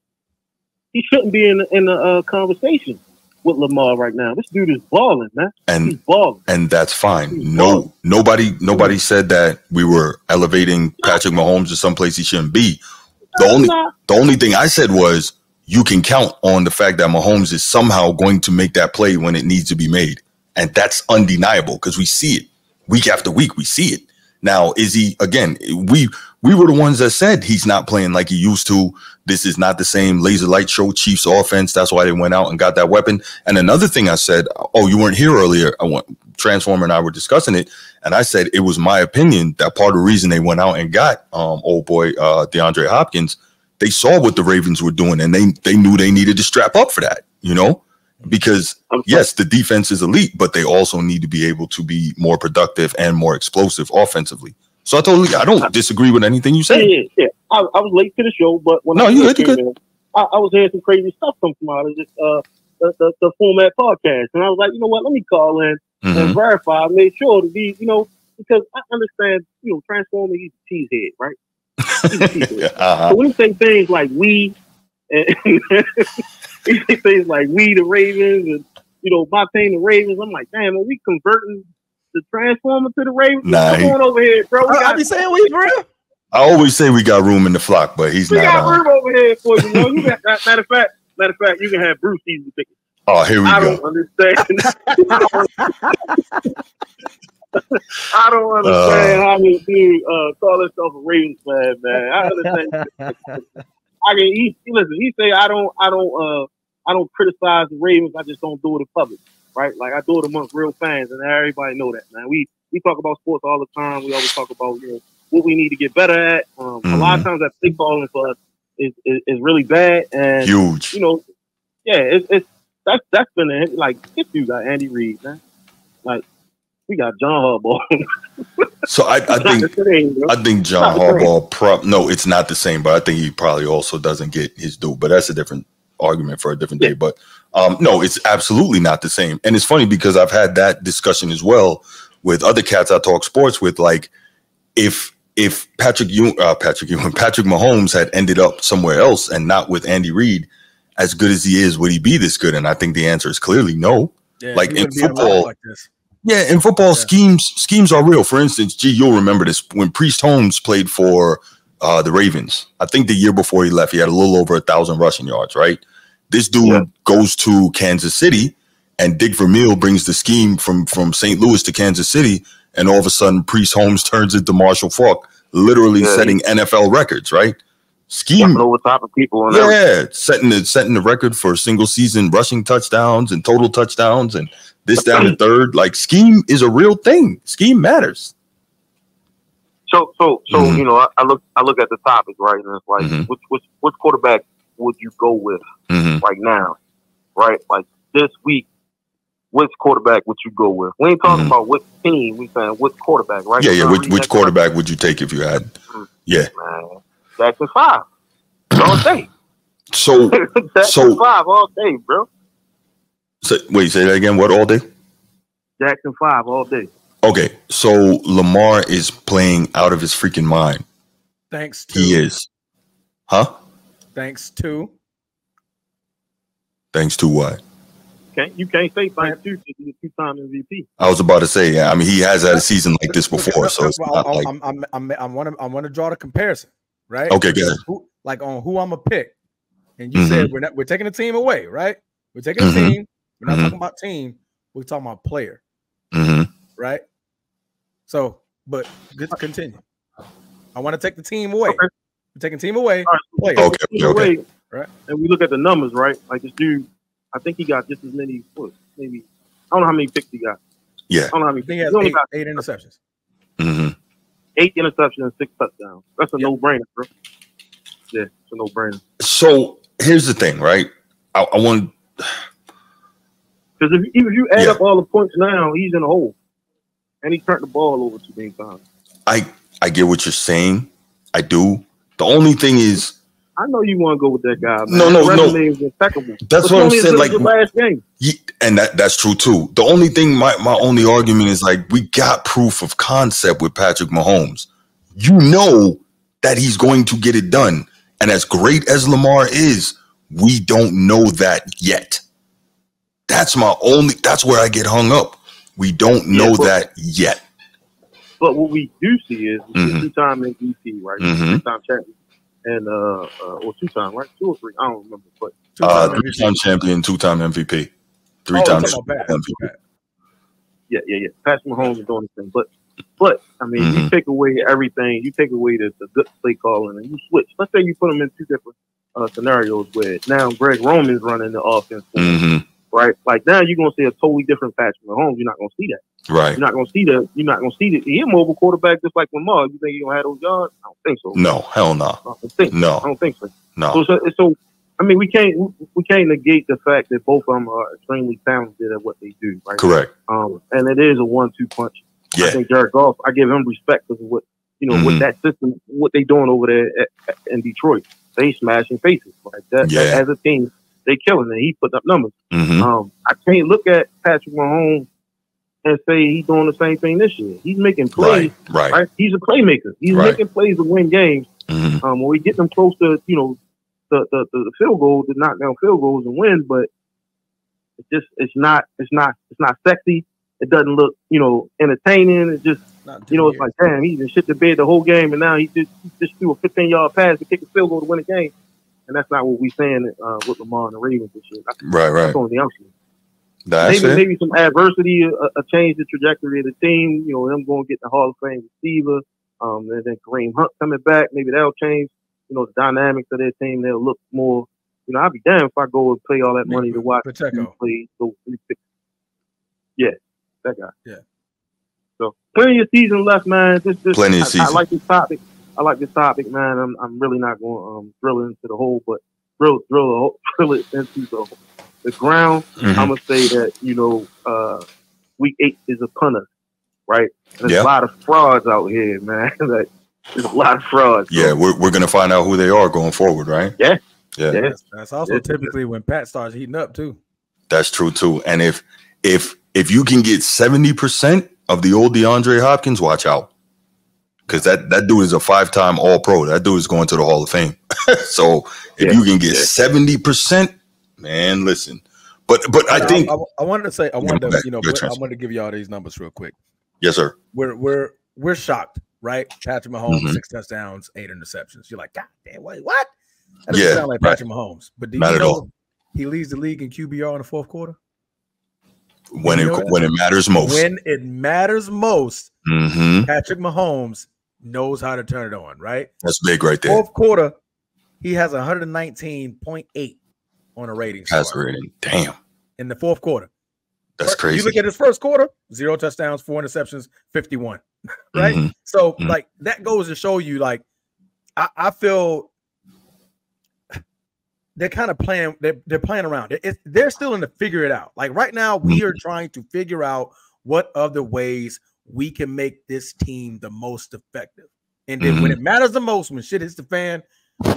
He shouldn't be in the, in the uh, conversation with Lamar right now. This dude is balling, man. And he's balling, and that's fine. No, nobody, nobody said that we were elevating Patrick Mahomes to someplace he shouldn't be. The only, the only thing I said was you can count on the fact that Mahomes is somehow going to make that play when it needs to be made, and that's undeniable because we see it week after week. We see it. Now, is he again? We we were the ones that said he's not playing like he used to. This is not the same laser light show Chiefs offense. That's why they went out and got that weapon. And another thing I said, oh, you weren't here earlier. I want Transformer and I were discussing it, and I said it was my opinion that part of the reason they went out and got um old boy uh, DeAndre Hopkins. They saw what the Ravens were doing, and they they knew they needed to strap up for that. You know. Because, yes, the defense is elite, but they also need to be able to be more productive and more explosive offensively. So I totally, I don't disagree with anything you said. Yeah, yeah. I, I was late to the show, but when no, I, you came in, I, I was hearing some crazy stuff come out. It just, uh, the, the, the Format Podcast. And I was like, you know what, let me call in mm-hmm. and verify, make sure that these, you know, because I understand, you know, Transformer, he's a cheesehead, right? He's a cheesehead. uh-huh. So we say things like we, and we say things like we, the Ravens, and, you know, my team, the Ravens. I'm like, damn, are we converting the Transformer to the Ravens? Nah, Come he, on over here, bro. We I, got, I be saying we, bro. I always say we got room in the flock, but he's we not. We got on. room over here for you. Know? you got, matter of fact, matter of fact, you can have Bruce easy tickets. Oh, here we I go. Don't understand. I don't understand uh, how this dude uh, call himself a Ravens fan, man. I understand. I mean, he, he listen. He say I don't, I don't, uh, I don't criticize the Ravens. I just don't do it in public, right? Like I do it amongst real fans, and everybody know that, man. We we talk about sports all the time. We always talk about, you know, what we need to get better at. Um, mm-hmm. A lot of times that play calling for us is, is is really bad and huge. You know, yeah, it's it's that's that's been a, like if you got Andy Reid, man, like we got John Harbaugh. so I, I think same, I think John Harbaugh prop no, it's not the same, but I think he probably also doesn't get his due. But that's a different argument for a different yeah. day. But um, no, it's absolutely not the same. And it's funny because I've had that discussion as well with other cats I talk sports with, like if. If Patrick Ewing, uh, Patrick Ewing, Patrick Mahomes had ended up somewhere else and not with Andy Reid, as good as he is, would he be this good? And I think the answer is clearly no. Yeah, like in football, like yeah, in football yeah. schemes schemes are real. For instance, gee, you'll remember this when Priest Holmes played for uh, the Ravens. I think the year before he left, he had a little over a thousand rushing yards. Right, this dude yeah. goes to Kansas City, and Dick Vermeil brings the scheme from from Saint Louis to Kansas City. And all of a sudden, Priest Holmes turns into Marshall Faulk, literally yeah. setting N F L records, right? Scheme over top of people. On yeah, setting the, setting the record for single season rushing touchdowns and total touchdowns and this, down and third. Like, scheme is a real thing. Scheme matters. So, so, so mm-hmm. you know, I, I look I look at the topic, right? And it's like, mm-hmm. which, which, which quarterback would you go with mm-hmm. right now, right? Like, this week, which quarterback would you go with? We ain't talking mm-hmm. about which team. We saying which quarterback, right? Yeah, yeah. Which, which quarterback time? would you take if you had? Mm-hmm. Yeah, man, Jackson five all day. So Jackson so, five all day, bro. So, wait, say that again. What all day? Jackson five all day. Okay, so Lamar is playing out of his freaking mind. Thanks to he is, huh? Thanks to. Thanks to what? Can't, you can't say five two two time M V P. I was about to say, yeah. I mean, he has had a season like this before, so it's well, not I'm, like I'm, I'm, I'm, I'm want to, I want to draw the comparison, right? Okay, good. Who, like on who I'm gonna pick, and you mm-hmm. said we're not, we're taking a team away, right? We're taking mm-hmm. a team. We're not mm-hmm. talking about team. We're talking about player, mm-hmm. right? So, but let's continue. I want to take the team away. Okay. We're taking team away. Right. Player. Okay, okay, okay. Away, right? And we look at the numbers, right? Like this dude. I think he got just as many, what, maybe, I don't know how many picks he got. Yeah. I don't know how many picks. He has he eight, got eight interceptions. Mm-hmm. Eight interceptions and six touchdowns. That's a yep. no-brainer, bro. Yeah, it's a no-brainer. So, here's the thing, right? I, I want to... Because if, if you add yeah. up all the points now, he's in a hole. And he turned the ball over too many times. I, I get what you're saying. I do. The only thing is... I know you want to go with that guy. Man. No, no, no. That's but what I'm saying. Like, last game. He, and that, that's true too. The only thing, my, my only argument is like, we got proof of concept with Patrick Mahomes. You know that he's going to get it done. And as great as Lamar is, we don't know that yet. That's my only, that's where I get hung up. We don't know yeah, but, that yet. But what we do see is mm-hmm. two-time M V P, right? Mm-hmm. Two-time champion. And uh, uh, or two time, right? Two or three, I don't remember. But two uh, three time champion, two time M V P, three oh, times M V P. Yeah, yeah, yeah. Patrick Mahomes is doing the thing, but but I mean, mm-hmm. you take away everything. You take away the, the good play calling, and you switch. Let's say you put them in two different uh, scenarios where now Greg Roman's running the offense, mm-hmm. right? Like now you're gonna see a totally different Patrick Mahomes. You're not gonna see that, right? You're not gonna see that. You're not gonna see the immobile quarterback just like Lamar. You think he gonna have those yards? I don't think so. No, hell no. I don't think, no, I don't think so. No. So, so, so I mean, we can't we can't negate the fact that both of them are extremely talented at what they do, right? Correct. Um, and it is a one-two punch. Yeah. I think Jared Goff. I give him respect because of what you know, mm-hmm. with that system, what they doing over there at, at, in Detroit. They smashing faces like that, yeah. that as a team. they killing it. He putting up numbers. Mm-hmm. Um, I can't look at Patrick Mahomes and say he's doing the same thing this year. He's making plays. Right. right. right? He's a playmaker. He's right. making plays to win games. Mm-hmm. Um, when we get them close to, you know, the the, the field goal, to knock down field goals and win, but it's just it's not it's not it's not sexy. It doesn't look, you know, entertaining. It's just, you know, it's like, damn, he just shit the bed the whole game, and now he just he just threw a fifteen-yard pass to kick a field goal to win a game. And that's not what we're saying uh, with Lamar and the Ravens and shit. That's, right, right. That's only the option. That's maybe, it. maybe some adversity, a, a change the trajectory of the team. You know, them going to get the Hall of Fame receiver, um, and then Kareem Hunt coming back. Maybe that'll change, you know, the dynamics of their team. They'll look more, you know, I'll be damned if I go and pay all that money to watch Pacheco play. So, yeah, that guy. Yeah. So plenty of season left, man. This, this, plenty I, of season. I like this topic. I like this topic, man. I'm I'm really not going to um, drill into the hole, but drill drill drill it into the the ground. Mm-hmm. I'm gonna say that, you know, uh, week eight is upon us, right? And there's yep. a lot of frauds out here, man. Like, there's a lot of frauds. So. Yeah, we're we're gonna find out who they are going forward, right? Yeah, yeah. yeah. That's, that's also yeah. typically when Pat starts heating up too. That's true too. And if if if you can get seventy percent of the old DeAndre Hopkins, watch out. Because that, that dude is a five-time All-Pro. That dude is going to the Hall of Fame. So if yeah, you can get yeah. seventy percent, man, listen. But but I, I think I, I wanted to say I wanted to you know I wanted to give you all these numbers real quick. Yes, sir. We're we're we're shocked, right? Patrick Mahomes, mm-hmm. six touchdowns, eight interceptions. You're like, God damn, wait, what? That doesn't yeah, sound like Patrick right. Mahomes. But do you Not know at all. He leads the league in Q B R in the fourth quarter. When you it when it matters most. When it matters most, mm-hmm. Patrick Mahomes knows how to turn it on, right? That's big right there. Fourth quarter, he has one nineteen point eight on a rating. That's rating. Damn. In the fourth quarter. That's crazy. You look at his first quarter, zero touchdowns, four interceptions, fifty-one. Right? Mm-hmm. So, mm-hmm. like, that goes to show you, like, I, I feel they're kind of playing, they're, they're playing around. It, it, they're still in the figure it out. Like, right now, we mm-hmm. are trying to figure out what other ways we can make this team the most effective. And then mm-hmm. when it matters the most, when shit hits the fan,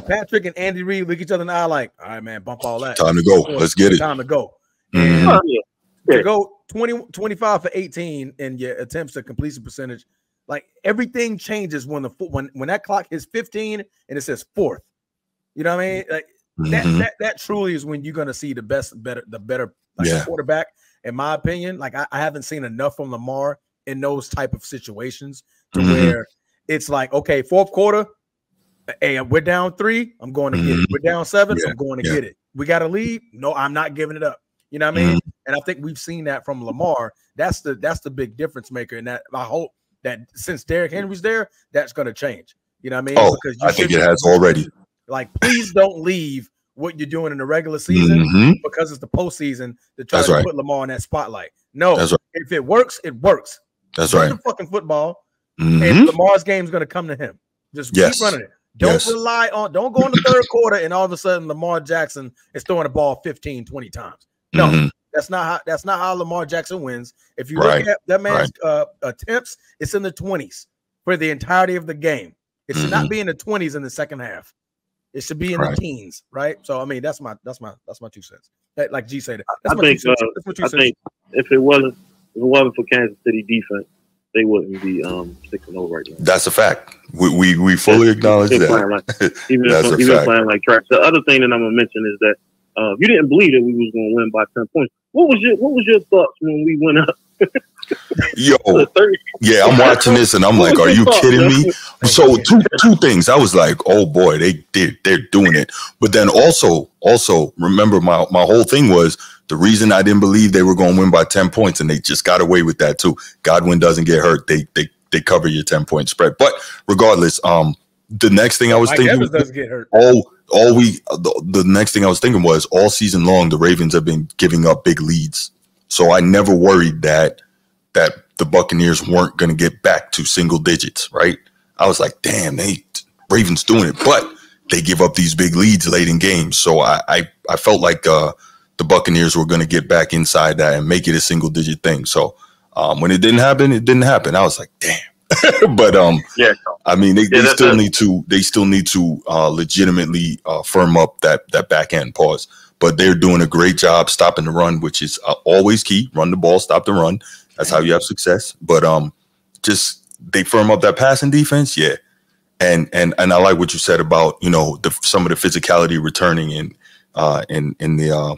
Patrick and Andy Reid look each other in the eye like, all right, man, bump all that. Time to go. Let's get it. Time to go. Mm-hmm. oh, yeah. Yeah. To go twenty, twenty-five for eighteen and your attempts at completion percentage, like everything changes when the when, when that clock is fifteen and it says fourth. You know what I mean? Like mm-hmm. that, that that truly is when you're going to see the best, better, the better like, yeah. quarterback, in my opinion. Like I, I haven't seen enough from Lamar in those type of situations to mm-hmm. where it's like, okay, fourth quarter, hey, we're down three, I'm going to mm-hmm. get it. We're down seven, yeah. I'm going to yeah. get it. We got to lead. No, I'm not giving it up. You know what I mean? Mm-hmm. And I think we've seen that from Lamar. That's the that's the big difference maker. And that I hope that since Derek Henry's there, that's going to change. You know what I mean? Oh, because you I think it has already. Like, please don't leave what you're doing in the regular season mm-hmm. because it's the postseason to try that's to right. put Lamar in that spotlight. No, that's right. if it works, it works. That's Get right. the fucking football, mm-hmm. and Lamar's game is going to come to him. Just yes. keep running it. Don't yes. rely on. Don't go in the third quarter and all of a sudden Lamar Jackson is throwing the ball fifteen, twenty times. No, mm-hmm. that's not how. That's not how Lamar Jackson wins. If you right. look at that man's right. uh, attempts, it's in the twenties for the entirety of the game. It should mm-hmm. not be in the twenties in the second half. It should be in right. the teens, right? So I mean, that's my that's my that's my two cents. That, like G said, that's I think uh, that's what you I said. think if it wasn't. If it wasn't for Kansas City defense, they wouldn't be um, six and oh right now. That's a fact. We we, we fully that's, acknowledge that. Playing like, even That's if, a even fact. Playing like trash. The other thing that I'm gonna mention is that uh, you didn't believe that we was gonna win by ten points. What was your What was your thoughts when we went up? Yo, yeah, I'm watching this and I'm like, are you kidding me? So two two things. I was like, oh boy, they did they're doing it. But then also also remember my my whole thing was the reason I didn't believe they were going to win by ten points, and they just got away with that too. Godwin doesn't get hurt. They they they cover your ten point spread. But regardless, um, the next thing I was Mike thinking Evans doesn't get hurt. all all we the, the next thing I was thinking was all season long the Ravens have been giving up big leads, so I never worried that that the Buccaneers weren't going to get back to single digits. Right? I was like, damn, they Ravens doing it, but they give up these big leads late in games, so I I, I felt like uh. the Buccaneers were going to get back inside that and make it a single digit thing. So um, when it didn't happen, it didn't happen. I was like, damn. But um, yeah, I mean, they, yeah, they still it. need to, they still need to uh, legitimately uh, firm up that, that back end pause. but they're doing a great job stopping the run, which is always key. Run the ball, stop the run. That's how you have success. But um, just they firm up that passing defense. Yeah. And and and I like what you said about, you know, the, some of the physicality returning in uh, in in the uh,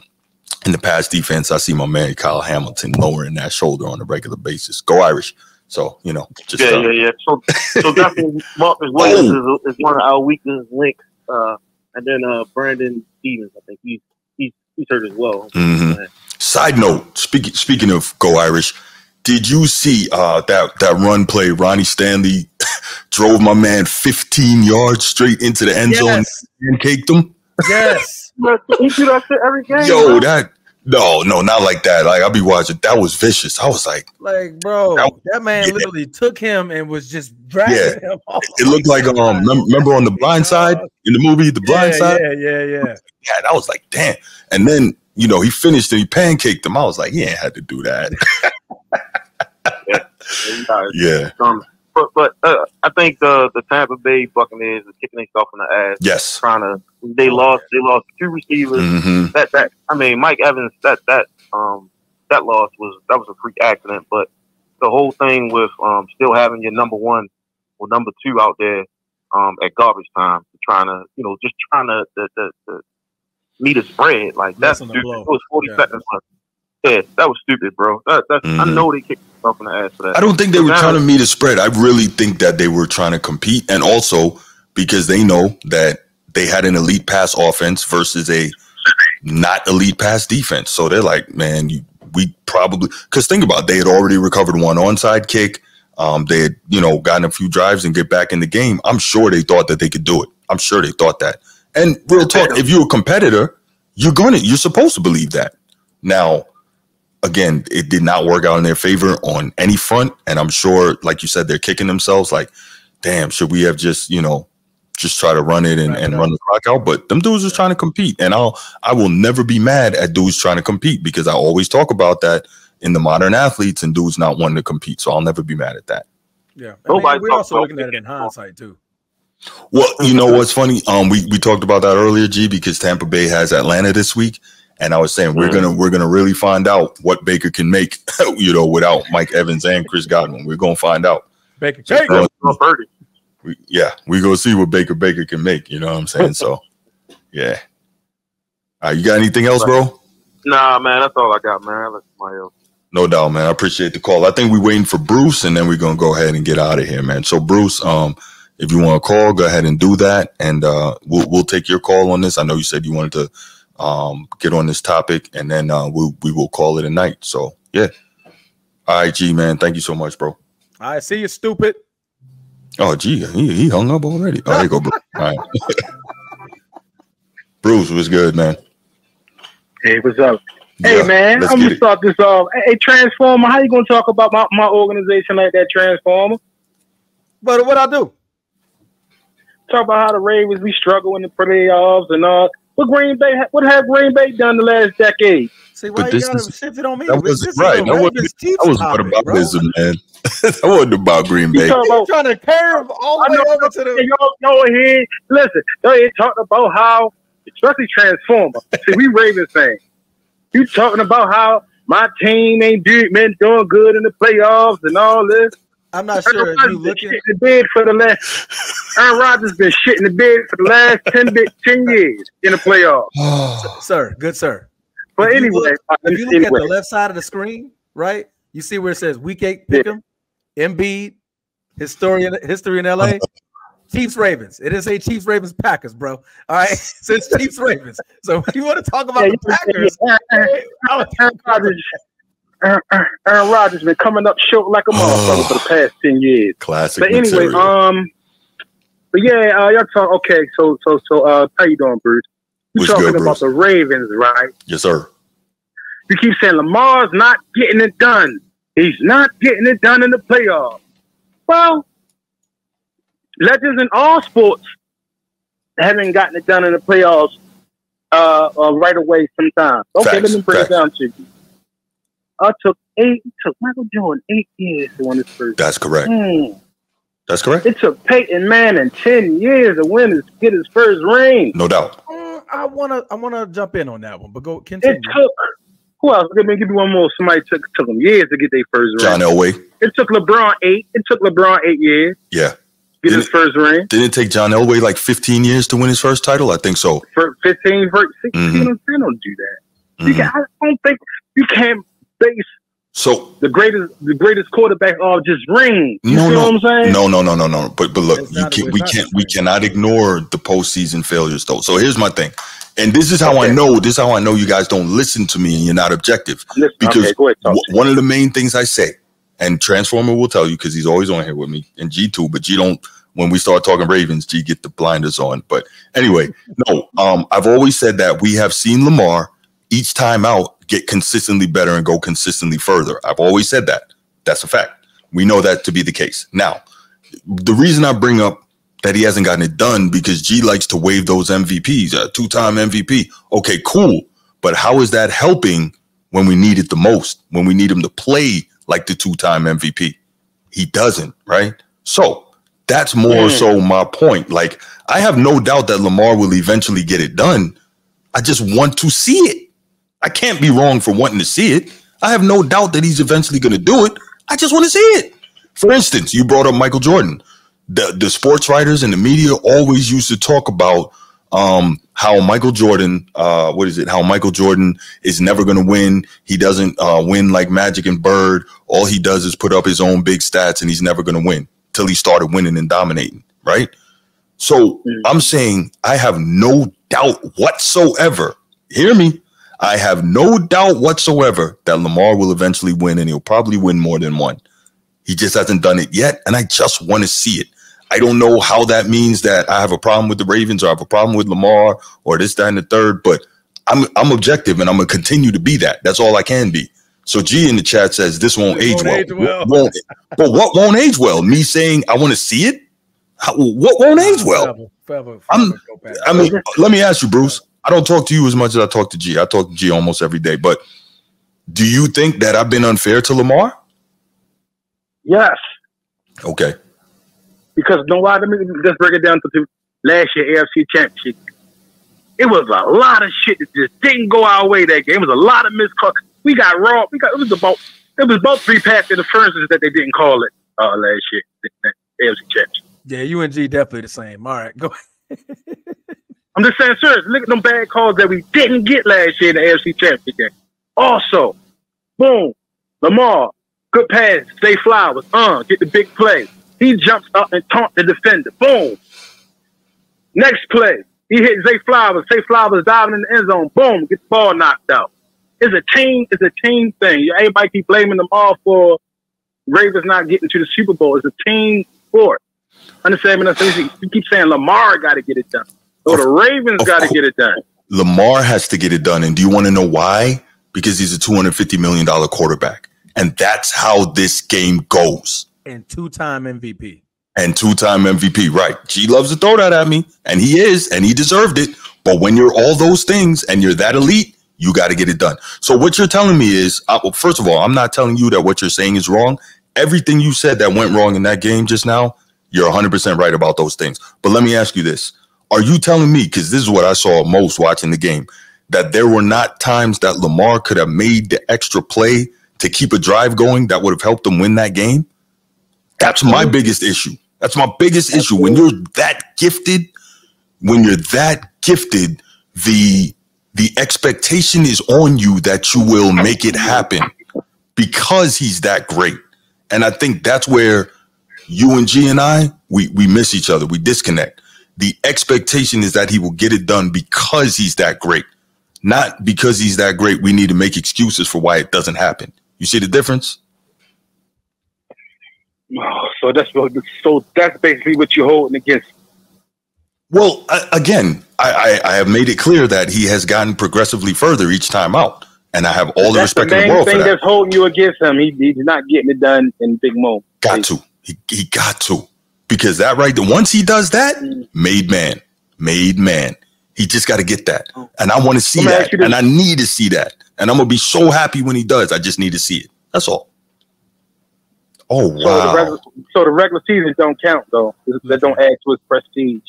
in the pass defense. I see my man Kyle Hamilton lowering that shoulder on a regular basis. Go Irish. So, you know, just, yeah, uh, yeah, yeah. So, so definitely Marcus Williams oh. is, is one of our weakest links, uh, and then uh, Brandon Stevens. I think he's he's he's hurt as well. Mm-hmm. Side note: speaking speaking of Go Irish, did you see uh, that that run play? Ronnie Stanley drove my man fifteen yards straight into the end zone yes. and caked him. Yes, he do that shit every game. Yo, man. that. No, no, not like that. Like, I'll be watching. That was vicious. I was like, like, bro, that, was, that man yeah. literally took him and was just dragging yeah. him. Off. It looked like um, remember on The Blind Side in the movie, The Blind yeah, Side. Yeah, yeah, yeah. Yeah, I was like, damn. And then you know he finished and he pancaked him. I was like, yeah, I had to do that. yeah, yeah. Um, but but uh, I think the the Tampa Bay Buccaneers is kicking themselves in the ass. Yes, trying to. They lost. They lost two receivers. Mm-hmm. That that I mean, Mike Evans. That that um that loss was that was a freak accident. But the whole thing with um still having your number one or number two out there um at garbage time, trying to you know just trying to the the, the meet a spread like that's that was forty yeah. seconds left. Yeah, that was stupid, bro. That, that's, mm-hmm. I know they kicked themselves in the ass for that. I don't think they were trying to meet a spread. I really think that they were trying to compete, and also because they know that. They had an elite pass offense versus a not elite pass defense. So they're like, man, you, we probably – because think about it, they had already recovered one onside kick. Um, they had, you know, gotten a few drives and get back in the game. I'm sure they thought that they could do it. I'm sure they thought that. And real talk, if you're a competitor, you're going to – you're supposed to believe that. Now, again, it did not work out in their favor on any front. And I'm sure, like you said, they're kicking themselves like, damn, should we have just, you know – just try to run it and, right, and right. run the clock out. But them dudes are trying to compete. And I'll, I will never be mad at dudes trying to compete because I always talk about that in the modern athletes and dudes not wanting to compete. So I'll never be mad at that. Yeah. I mean, we're also looking at it in hindsight too. Well, you know what's funny? Um, we, we talked about that earlier, G, because Tampa Bay has Atlanta this week. And I was saying, we're mm-hmm. going to, we're going to really find out what Baker can make, you know, without Mike Evans and Chris Godwin. We're going to find out. Baker, so, Baker. Baker. We, yeah, we go see what Baker Baker can make. You know what I'm saying? So, yeah. All right, you got anything else, bro? Nah, man, that's all I got, man. I let somebody else. No doubt, man. I appreciate the call. I think we're waiting for Bruce, and then we're gonna go ahead and get out of here, man. So, Bruce, um, if you want to call, go ahead and do that, and uh, we'll we'll take your call on this. I know you said you wanted to um get on this topic, and then uh, we we will call it a night. So, yeah. All right, G, man. Thank you so much, bro. All right, see you, stupid. Oh, gee, he, he hung up already. Oh, there you go, Bruce. All right. Bruce, what's good, man? Hey, what's up? Yeah, hey, man, I'm going to start this off. Hey, Transformer, how you going to talk about my, my organization like that, Transformer? But what I do? Talk about how the Ravens, we struggle in the playoffs and all. What Green Bay, what have Green Bay done the last decade? See, why but you got to shift it on me? That wasn't right. That wasn't, that wasn't about Wisdom, man. That wasn't about Green Bay. You're trying to pair them all the way over to the... Y'all go ahead. Listen, they talked about how, especially Transformer. See, we Ravens fans. You talking about how my team ain't do, man, doing good in the playoffs and all this. I'm not sure if you looking... Shit in the bed for the last... Aaron Rodgers been shit in the bed for the last ten, ten years in the playoffs. Oh. Sir, good sir. But if anyway, look, if you look anyway. at the left side of the screen, right? You see where it says week eight pick'em, yeah. Embiid, historian, history in L A, Chiefs Ravens. It is a Chiefs Ravens Packers, bro. All right, so it's Chiefs Ravens. So if you want to talk about yeah, the Packers, yeah, yeah. Aaron, Aaron, Rodgers, Aaron, Aaron Rodgers been coming up short like a motherfucker oh, for the past ten years. Classic. But anyway, material. um, but yeah, uh, y'all talk. Okay, so so so, uh, how you doing, Bruce? You're talking good, about the Ravens, right? Yes, sir. You keep saying Lamar's not getting it done. He's not getting it done in the playoffs. Well, legends in all sports haven't gotten it done in the playoffs uh, uh, right away sometimes. Okay, facts, let me break facts. it down to you. I took eight, it took Michael Jordan eight years to win his first. That's correct. Mm. That's correct. It took Peyton Manning ten years to win his, get his first ring. No doubt. I wanna I wanna jump in on that one, but go continue. It took, who else? Give me give me one more. Somebody took took them years to get their first ring. John Elway. It took LeBron eight. It took LeBron eight years. Yeah. Get didn't, his first ring. Didn't it take John Elway like fifteen years to win his first title? I think so. For fifteen, for sixteen, mm-hmm. they don't do that. Mm-hmm. You can, I don't think you can base so the greatest the greatest quarterback off just ring. You no, see no, what I'm saying? No, no, no, no, no. But but look, you can, we can't we cannot ignore the postseason failures though. So here's my thing. And this is how okay. I know. This is how I know you guys don't listen to me and you're not objective. Listen, because okay, ahead, one of the main things I say, and Transformer will tell you because he's always on here with me, and G too. But G don't. When we start talking Ravens, G get the blinders on. But anyway, no. Um, I've always said that we have seen Lamar each time out get consistently better and go consistently further. I've always said that. That's a fact. We know that to be the case. Now, the reason I bring up that he hasn't gotten it done because G likes to wave those M V Ps, a two-time M V P. Okay, cool. But how is that helping when we need it the most, when we need him to play like the two-time M V P? He doesn't, right? So that's more yeah. so my point. Like, I have no doubt that Lamar will eventually get it done. I just want to see it. I can't be wrong for wanting to see it. I have no doubt that he's eventually going to do it. I just want to see it. For instance, you brought up Michael Jordan. The, the sports writers and the media always used to talk about um, how Michael Jordan, uh, what is it? How Michael Jordan is never going to win. He doesn't uh, win like Magic and Bird. All he does is put up his own big stats and he's never going to win till he started winning and dominating. Right. So I'm saying I have no doubt whatsoever. Hear me. I have no doubt whatsoever that Lamar will eventually win and he'll probably win more than one. He just hasn't done it yet. And I just want to see it. I don't know how that means that I have a problem with the Ravens or I have a problem with Lamar or this, that, and the third, but I'm I'm objective and I'm going to continue to be that. That's all I can be. So G in the chat says this won't, age, won't well. age well. Won't, but what won't age well? Me saying I want to see it? How, what won't age well? Forever, forever, forever, I'm, I mean, let me ask you, Bruce. I don't talk to you as much as I talk to G. I talk to G almost every day, but do you think that I've been unfair to Lamar? Yes. Okay. Because don't lie to me, let's break it down to last year A F C Championship. It was a lot of shit that just didn't go our way that game. It was a lot of miscalls. We got robbed. We got it was about it was about three pass interferences that they didn't call it uh, last year A F C Championship. Yeah, you and G definitely the same. All right, go ahead. I'm just saying, sir, look at them bad calls that we didn't get last year in the A F C Championship game. Also, boom, Lamar, good pass, Zay Flowers, uh, get the big play. He jumps up and taunts the defender. Boom. Next play, he hits Zay Flowers. Zay Flowers diving in the end zone. Boom, gets the ball knocked out. It's a team. It's a team thing. Everybody keep blaming them all for Ravens not getting to the Super Bowl. It's a team sport. Understand me? You keep saying Lamar got to get it done. Or the Ravens got to get it done. Lamar has to get it done. And do you want to know why? Because he's a two hundred fifty million dollar quarterback. And that's how this game goes. And two-time M V P. And two-time M V P, right. G loves to throw that at me, and he is, and he deserved it. But when you're all those things and you're that elite, you got to get it done. So what you're telling me is, I, well, first of all, I'm not telling you that what you're saying is wrong. Everything you said that went wrong in that game just now, you're one hundred percent right about those things. But let me ask you this. Are you telling me, because this is what I saw most watching the game, that there were not times that Lamar could have made the extra play to keep a drive going that would have helped them win that game? That's my biggest issue. That's my biggest issue. When you're that gifted, when you're that gifted, the the expectation is on you that you will make it happen because he's that great. And I think that's where you and G and I, we, we miss each other. We disconnect. The expectation is that he will get it done because he's that great. Not because he's that great, we need to make excuses for why it doesn't happen. You see the difference? Oh, so that's what, so that's basically what you're holding against. Well, I, again, I, I, I have made it clear that he has gotten progressively further each time out, and I have all the respect in the world for that. That's the main thing that's holding you against him. He, he's not getting it done in big moments. Got to. He, he got to. Because that right there, once he does that, made man, made man. He just got to get that. And I want to see that, and I need to see that. And I'm going to be so happy when he does. I just need to see it. That's all. Oh, wow. So the, regular, so the regular season don't count, though. That don't add to his prestige.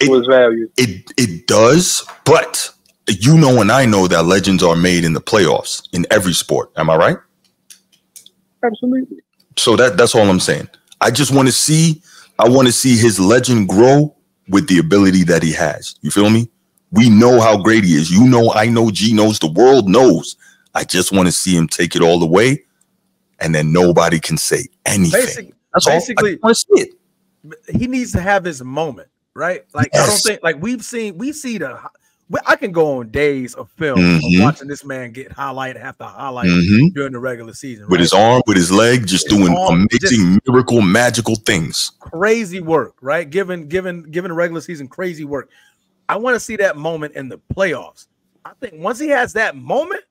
It, was valued. It it does, but you know and I know that legends are made in the playoffs in every sport. Am I right? Absolutely. So that that's all I'm saying. I just want to see I want to see his legend grow with the ability that he has. You feel me? We know how great he is. You know, I know, G knows, the world knows. I just want to see him take it all the way, and then nobody can say anything. Basically, that's basically all. I just want to see it. He needs to have his moment, right? Like, yes. I don't think, like, we've seen, we see the, I can go on days of film mm-hmm. of watching this man get highlight after highlight mm-hmm. during the regular season. Right? With his arm, with his leg, just his doing arm, amazing, just miracle, magical things. Crazy work, right? Given, given, given the regular season, crazy work. I want to see that moment in the playoffs. I think once he has that moment,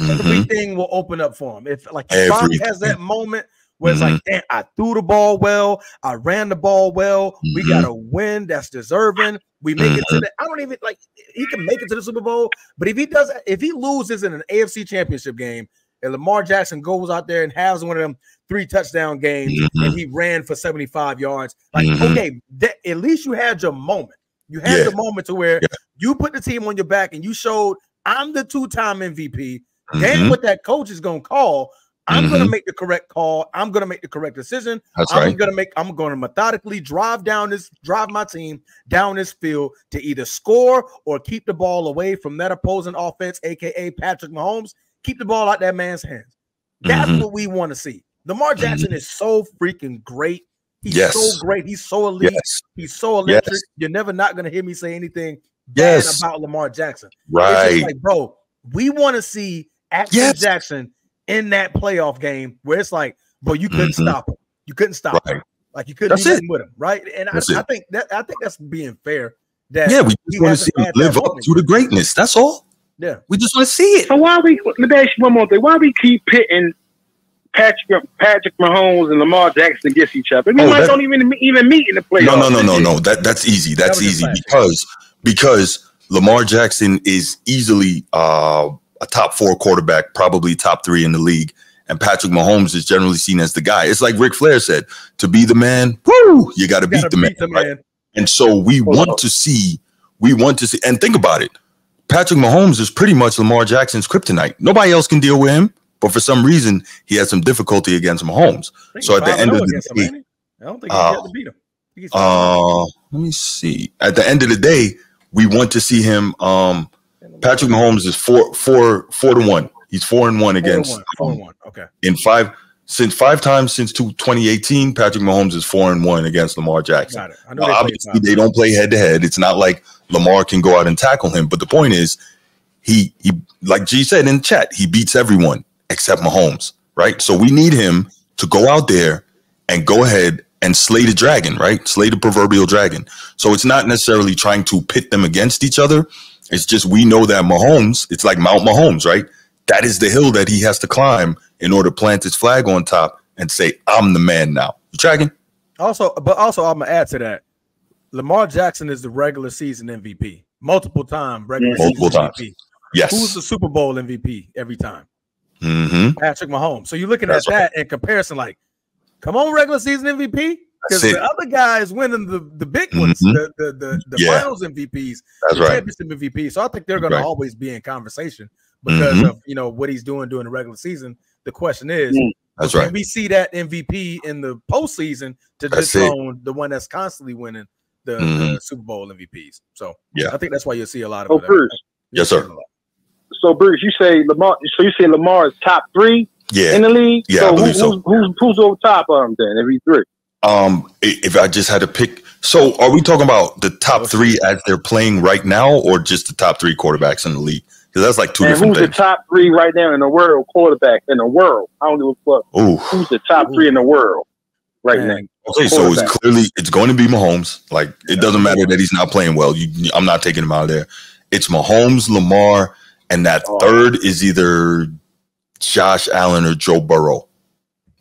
mm-hmm. everything will open up for him. If, like, if Bobby has that moment where mm-hmm. it's like, damn, I threw the ball well, I ran the ball well, mm-hmm. we got a win that's deserving. We make mm-hmm. it to the, I don't even, like, he can make it to the Super Bowl, but if he does, if he loses in an A F C championship game and Lamar Jackson goes out there and has one of them three touchdown games mm-hmm. and he ran for seventy-five yards, like, mm-hmm. okay, that, at least you had your moment. You had yeah. the moment to where yeah. you put the team on your back and you showed I'm the two-time M V P. Mm-hmm. Then what that coach is gonna call, I'm mm-hmm. gonna make the correct call. I'm gonna make the correct decision. That's I'm right. gonna make. I'm gonna methodically drive down this, drive my team down this field to either score or keep the ball away from that opposing offense, aka Patrick Mahomes. Keep the ball out that man's hands. That's mm-hmm. what we want to see. Lamar Jackson mm-hmm. is so freaking great. He's yes. so great. He's so elite. Yes. He's so electric. Yes. You're never not going to hear me say anything yes. bad about Lamar Jackson. Right. It's just like, bro, we want to see Action yes. Jackson in that playoff game where it's like, bro, you couldn't mm-hmm. stop him. You couldn't stop right. him. Like, you couldn't That's do nothing with him, right? And I, I think that I think that's being fair. That yeah, we just want to see him live up to the greatness. That's all. Yeah. We just want to see it. So why we let me ask you one more thing. Why we keep pitting Patrick, Patrick Mahomes and Lamar Jackson against each other? We oh, that, don't even even meet in the playoffs. No, no, no, no, no. That that's easy. That's that easy because because Lamar Jackson is easily uh, a top four quarterback, probably top three in the league, and Patrick Mahomes is generally seen as the guy. It's like Ric Flair said: to be the man, woo, you got to beat the beat man. The right? man. And so we Hold want on. to see, we want to see, and think about it. Patrick Mahomes is pretty much Lamar Jackson's kryptonite. Nobody else can deal with him. But for some reason, he had some difficulty against Mahomes. So at the end of the day, him, I don't think he uh, had to beat him. Uh, let me see. At the end of the day, we want to see him. Um, Patrick Mahomes is four, four, four to one. He's four and one against. Four to one. Four to one. Okay. In five since five times since twenty eighteen, Patrick Mahomes is four and one against Lamar Jackson. Got it. I know now, they obviously, they don't play head to head. It's not like Lamar can go out and tackle him. But the point is, he he like G said in chat, he beats everyone except Mahomes, right? So we need him to go out there and go ahead and slay the dragon, right? Slay the proverbial dragon. So it's not necessarily trying to pit them against each other. It's just we know that Mahomes, it's like Mount Mahomes, right? That is the hill that he has to climb in order to plant his flag on top and say, I'm the man now. You tracking? Also, but also I'm going to add to that, Lamar Jackson is the regular season M V P. Multiple time regular Multiple season times. M V P. Yes. Who's the Super Bowl M V P every time? Mm-hmm. Patrick Mahomes. So you're looking That's at that right. in comparison, like, come on, regular season M V P, because the other guy is winning the, the big mm-hmm. ones, the the the, the yeah. finals M V Ps, That's the right. championship M V P. So I think they're going right. to always be in conversation because mm-hmm. of you know what he's doing during the regular season. The question is, mm-hmm. That's can right. we see that M V P in the postseason to disown the one that's constantly winning the, mm-hmm. the Super Bowl M V Ps? So yeah, I think that's why you'll see a lot of oh, it. Yes, sir. So, Bruce, you say Lamar. So you say Lamar is top three yeah. in the league. Yeah, so I believe who, so. Who's, who's who's over top of him then? Every three. Um, if I just had to pick, so are we talking about the top three as they're playing right now, or just the top three quarterbacks in the league? Because that's like two and different who's things. Who's the top three right now in the world? Quarterback in the world. I don't give a fuck. Ooh. Who's the top Ooh. three in the world right Man. now? Okay, so it's clearly it's going to be Mahomes. Like it yeah. doesn't matter that he's not playing well. You, I'm not taking him out of there. It's Mahomes, Lamar. And that oh. third is either Josh Allen or Joe Burrow.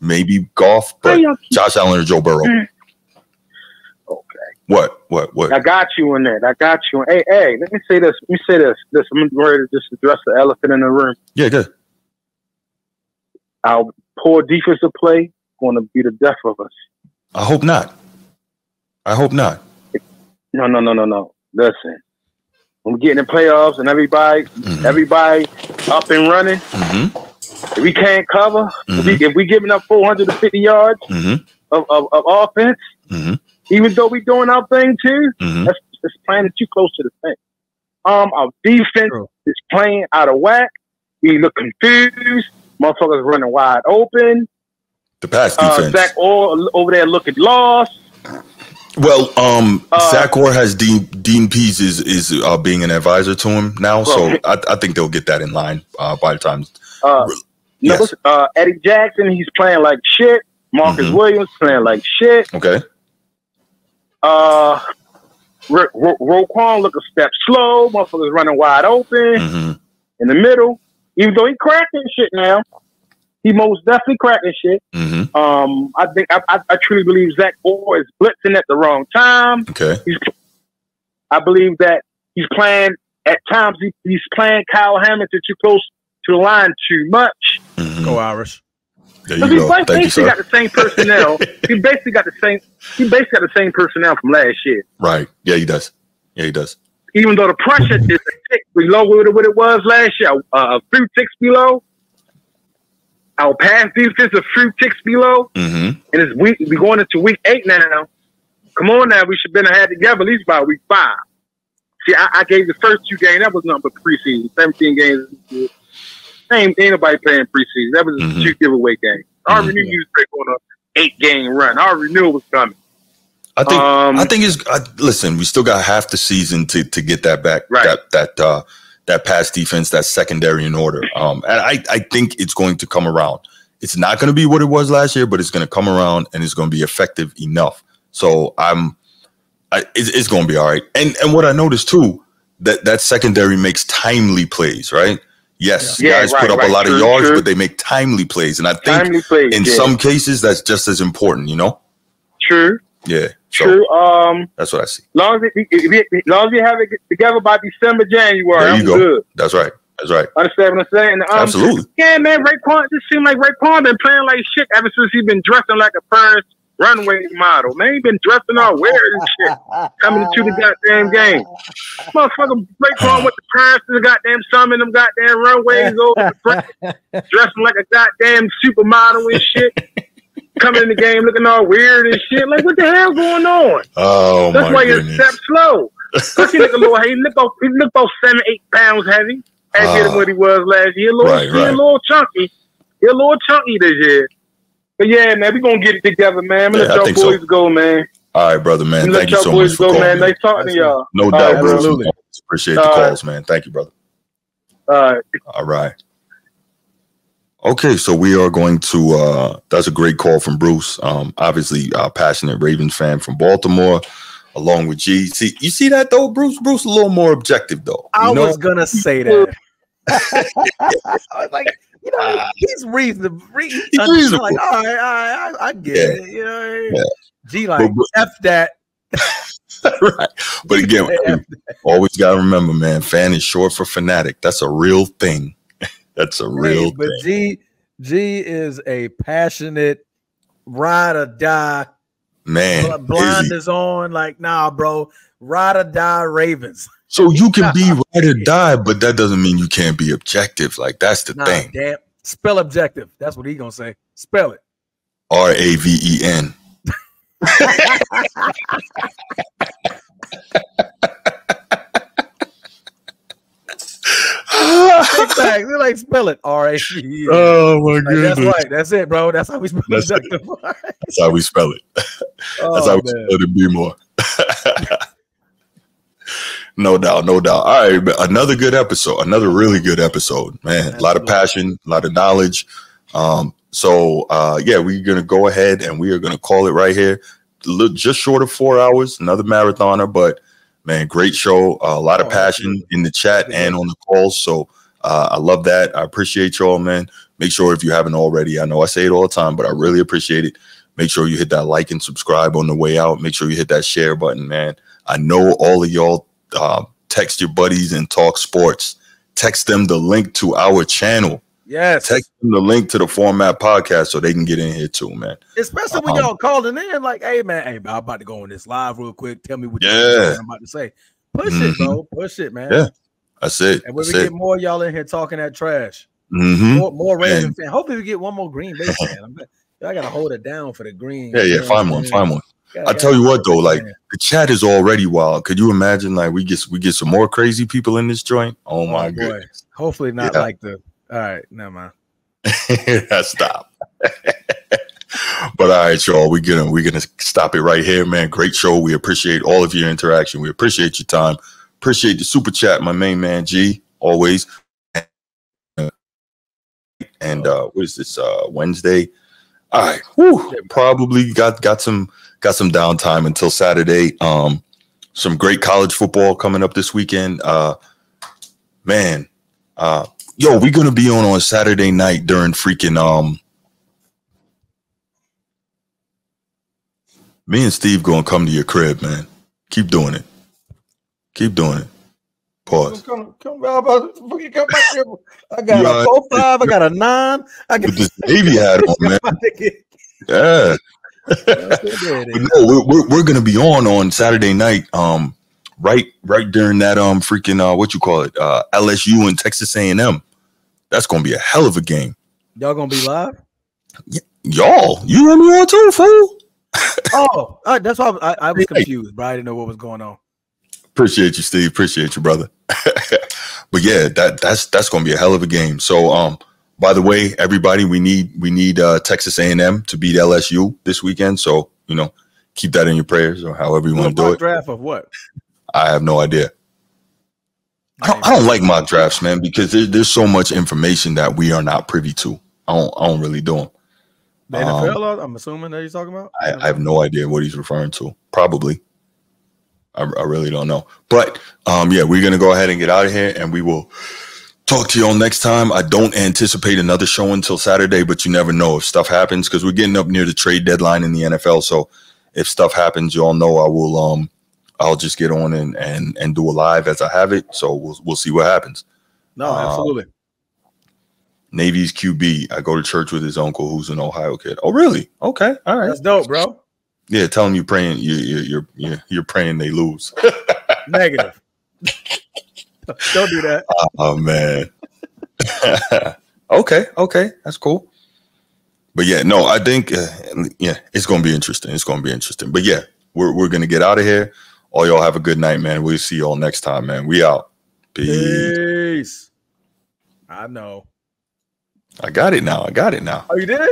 Maybe Goff, but Josh Allen or Joe Burrow. Okay. What? What? What? I got you in that. I got you. Hey, hey, let me say this. Let me say this. This I'm ready to just address the elephant in the room. Yeah, good. Our poor defensive play is going to be the death of us. I hope not. I hope not. No, no, no, no, no. Listen, when we get in the playoffs and everybody, mm-hmm. everybody up and running, mm-hmm. if we can't cover, mm-hmm. if, we, if we giving up four hundred fifty yards mm-hmm. of, of, of offense, mm-hmm. even though we doing our thing too, mm-hmm. that's, that's playing it too close to the thing. Um, our defense True. Is playing out of whack. We look confused. Motherfuckers running wide open. The pass defense. Uh, Zach Orr over there looking lost. Well, um, uh, Zach Orr has Dean, Dean Pease is, is uh, being an advisor to him now, bro, so I, I think they'll get that in line uh, by the time. Uh, yes. no, listen, uh, Eddie Jackson, he's playing like shit. Marcus mm-hmm. Williams playing like shit. Okay. Uh, Ro- Ro- Roquan look a step slow. Motherfuckers running wide open mm-hmm. in the middle. Even though he cracking shit now. He most definitely cracking shit. Mm-hmm. Um, I think I, I, I truly believe Zach Orr is blitzing at the wrong time. Okay, he's, I believe that he's playing at times. He, he's playing Kyle Hamilton too close to the line too much. Mm-hmm. Go Irish. There you go. He basically got the same personnel. he basically got the same. He basically got the same personnel from last year. Right. Yeah, he does. Yeah, he does. Even though the pressure is a tick below what it was last year, uh, a few ticks below. Our pass defense a few ticks below, mm-hmm. and it's week. We're going into week eight now. Come on now, we should have been ahead together at least by week five. See, I, I gave the first two games. That was nothing but preseason. seventeen games. Ain't, ain't nobody playing preseason. That was mm-hmm. a two giveaway game. I already mm-hmm. knew you was going on an eight-game run. I already knew it was coming. I think um, I think it's I, – listen, we still got half the season to, to get that back, right. that that uh, – that pass defense, that secondary in order. Um, and I, I think it's going to come around. It's not going to be what it was last year, but it's going to come around and it's going to be effective enough. So I'm, I, it's, it's going to be all right. And and what I noticed too, that that secondary makes timely plays, right? Yes, yeah, guys right, put up right. a lot of sure, yards, sure. but they make timely plays. And I think plays, in yeah. some cases that's just as important, you know? True. Yeah. So, True. Um, that's what I see. Long as, it, if it, long as you have it together by December, January, there you I'm go. Good. That's right. That's right. Understand what I'm saying? Um, Absolutely. Yeah, man. Raekwon just seemed like Raekwon been playing like shit ever since he's been dressing like a Paris runway model. Man, he been dressing all weird and shit coming to the goddamn game. Motherfucker, Raekwon went to Paris to the goddamn summit and them goddamn runways over the dressing like a goddamn supermodel and shit. Coming in the game looking all weird and shit. Like, what the hell's going on? Oh, That's my why your step's slow. Because he look a little, he look about, he look about seven, eight pounds heavy. As uh, what he was last year. A little, right, right. He a little chunky. He a little chunky this year. But yeah, man, we going to get it together, man. We yeah, let I your boys so. Go, man. All right, brother, man. Thank you so much for go, calling. Man. Nice talking That's to y'all. No all doubt, right, bro. Absolutely. Appreciate all the calls, right. man. Thank you, brother. All right. All right. Okay, so we are going to, uh, that's a great call from Bruce. Um, obviously, a passionate Ravens fan from Baltimore, along with G. See, you see that, though, Bruce? Bruce a little more objective, though. I know? was going to say that. I was like, you know, he's reasonable. He's reasonable. Like, all right, all right, I, I get yeah. it. You know, yeah. G like, but, F that. Right. But again, always got to remember, man, fan is short for fanatic. That's a real thing. That's a real but thing. But G, G is a passionate ride or die. Man. Blind is on. Like, nah, bro. Ride or die Ravens. So you can be ride or die, but that doesn't mean you can't be objective. Like, that's the nah, thing. Damn. Spell objective. That's what he's going to say. Spell it. R A V E N. Exactly. They like spell it R A C. Oh my goodness. Like, that's right. That's it, bro. That's how we spell that's it. Right. That's how we spell it. Oh, that's how man. we spell it. Be more. No doubt, no doubt. All right, another good episode. Another really good episode, man. Absolutely. A lot of passion, a lot of knowledge. Um, so uh, yeah, we're gonna go ahead and we are gonna call it right here. Just short of four hours. Another marathoner, but. Man, great show. Uh, a lot of passion in the chat and on the calls. So uh, I love that. I appreciate y'all, man. Make sure if you haven't already, I know I say it all the time, but I really appreciate it. Make sure you hit that like and subscribe on the way out. Make sure you hit that share button, man. I know all of y'all uh, text your buddies and talk sports. Text them the link to our channel. Yes. Text them the link to the Format Podcast so they can get in here too, man. Especially when um, y'all calling in like, hey, man, hey, man, I'm about to go on this live real quick. Tell me what yeah. I'm about to say. Push mm-hmm. it, bro. Push it, man. Yeah, that's it. And when that's we get it. more y'all in here talking that trash. Mm-hmm. More, more Ravens fan. Hopefully we get one more Green Bay fan. I'm glad. Y'all got to hold it down for the green. Yeah, yeah, find one, find one. I tell you what, though, like the chat is already wild. Could you imagine, like, we get we get some more crazy people in this joint? Oh, my goodness. Hopefully not yeah. like the, all right, never mind. Stop. But all right, y'all, we're gonna we're gonna stop it right here, man. Great show. We appreciate all of your interaction. We appreciate your time. Appreciate the super chat, my main man G, always. And uh, what is this? Uh, Wednesday. All right. Whew. Probably got got some got some downtime until Saturday. Um, some great college football coming up this weekend. Uh, man, uh, yo, we're gonna be on on Saturday night during freaking um. Me and Steve gonna come to your crib, man. Keep doing it. Keep doing it. Pause. Come, come, Rob, I got you a four five. I got a nine. I got this Navy hat on, man. Yeah. But no, we're, we're we're gonna be on on Saturday night. Um, right, right during that um freaking uh what you call it uh L S U and Texas A and M. That's gonna be a hell of a game. Y'all gonna be live? Y y'all, you and me on too, fool. Oh, uh, that's why I, I was confused. But I didn't know what was going on. Appreciate you, Steve. Appreciate you, brother. But yeah, that that's that's gonna be a hell of a game. So um, by the way, everybody, we need we need uh, Texas A and M to beat L S U this weekend. So you know, keep that in your prayers or however you want to do it. Draft of what? I have no idea. I don't, I don't like mock drafts, man, because there, there's so much information that we are not privy to. I don't I don't really do them. The N F L, um, I'm assuming that you're talking about. I, I have no idea what he's referring to. Probably. I really don't know. But, um, yeah, we're going to go ahead and get out of here, and we will talk to you all next time. I don't anticipate another show until Saturday, but you never know if stuff happens because we're getting up near the trade deadline in the N F L. So if stuff happens, you all know I will um, – I'll just get on and, and, and do a live as I have it. So we'll, we'll see what happens. No, absolutely. Um, Navy's Q B. I go to church with his uncle who's an Ohio kid. Oh, really? Okay. All right. That's dope, bro. Yeah, tell them you're praying. You, you, you're you're praying they lose. Negative. Don't do that. Oh man. Okay, okay, that's cool. But yeah, no, I think uh, yeah, it's gonna be interesting. It's gonna be interesting. But yeah, we're we're gonna get out of here. All y'all have a good night, man. We'll see y'all next time, man. We out. Peace. Peace. I know. I got it now. I got it now. Oh, you did it?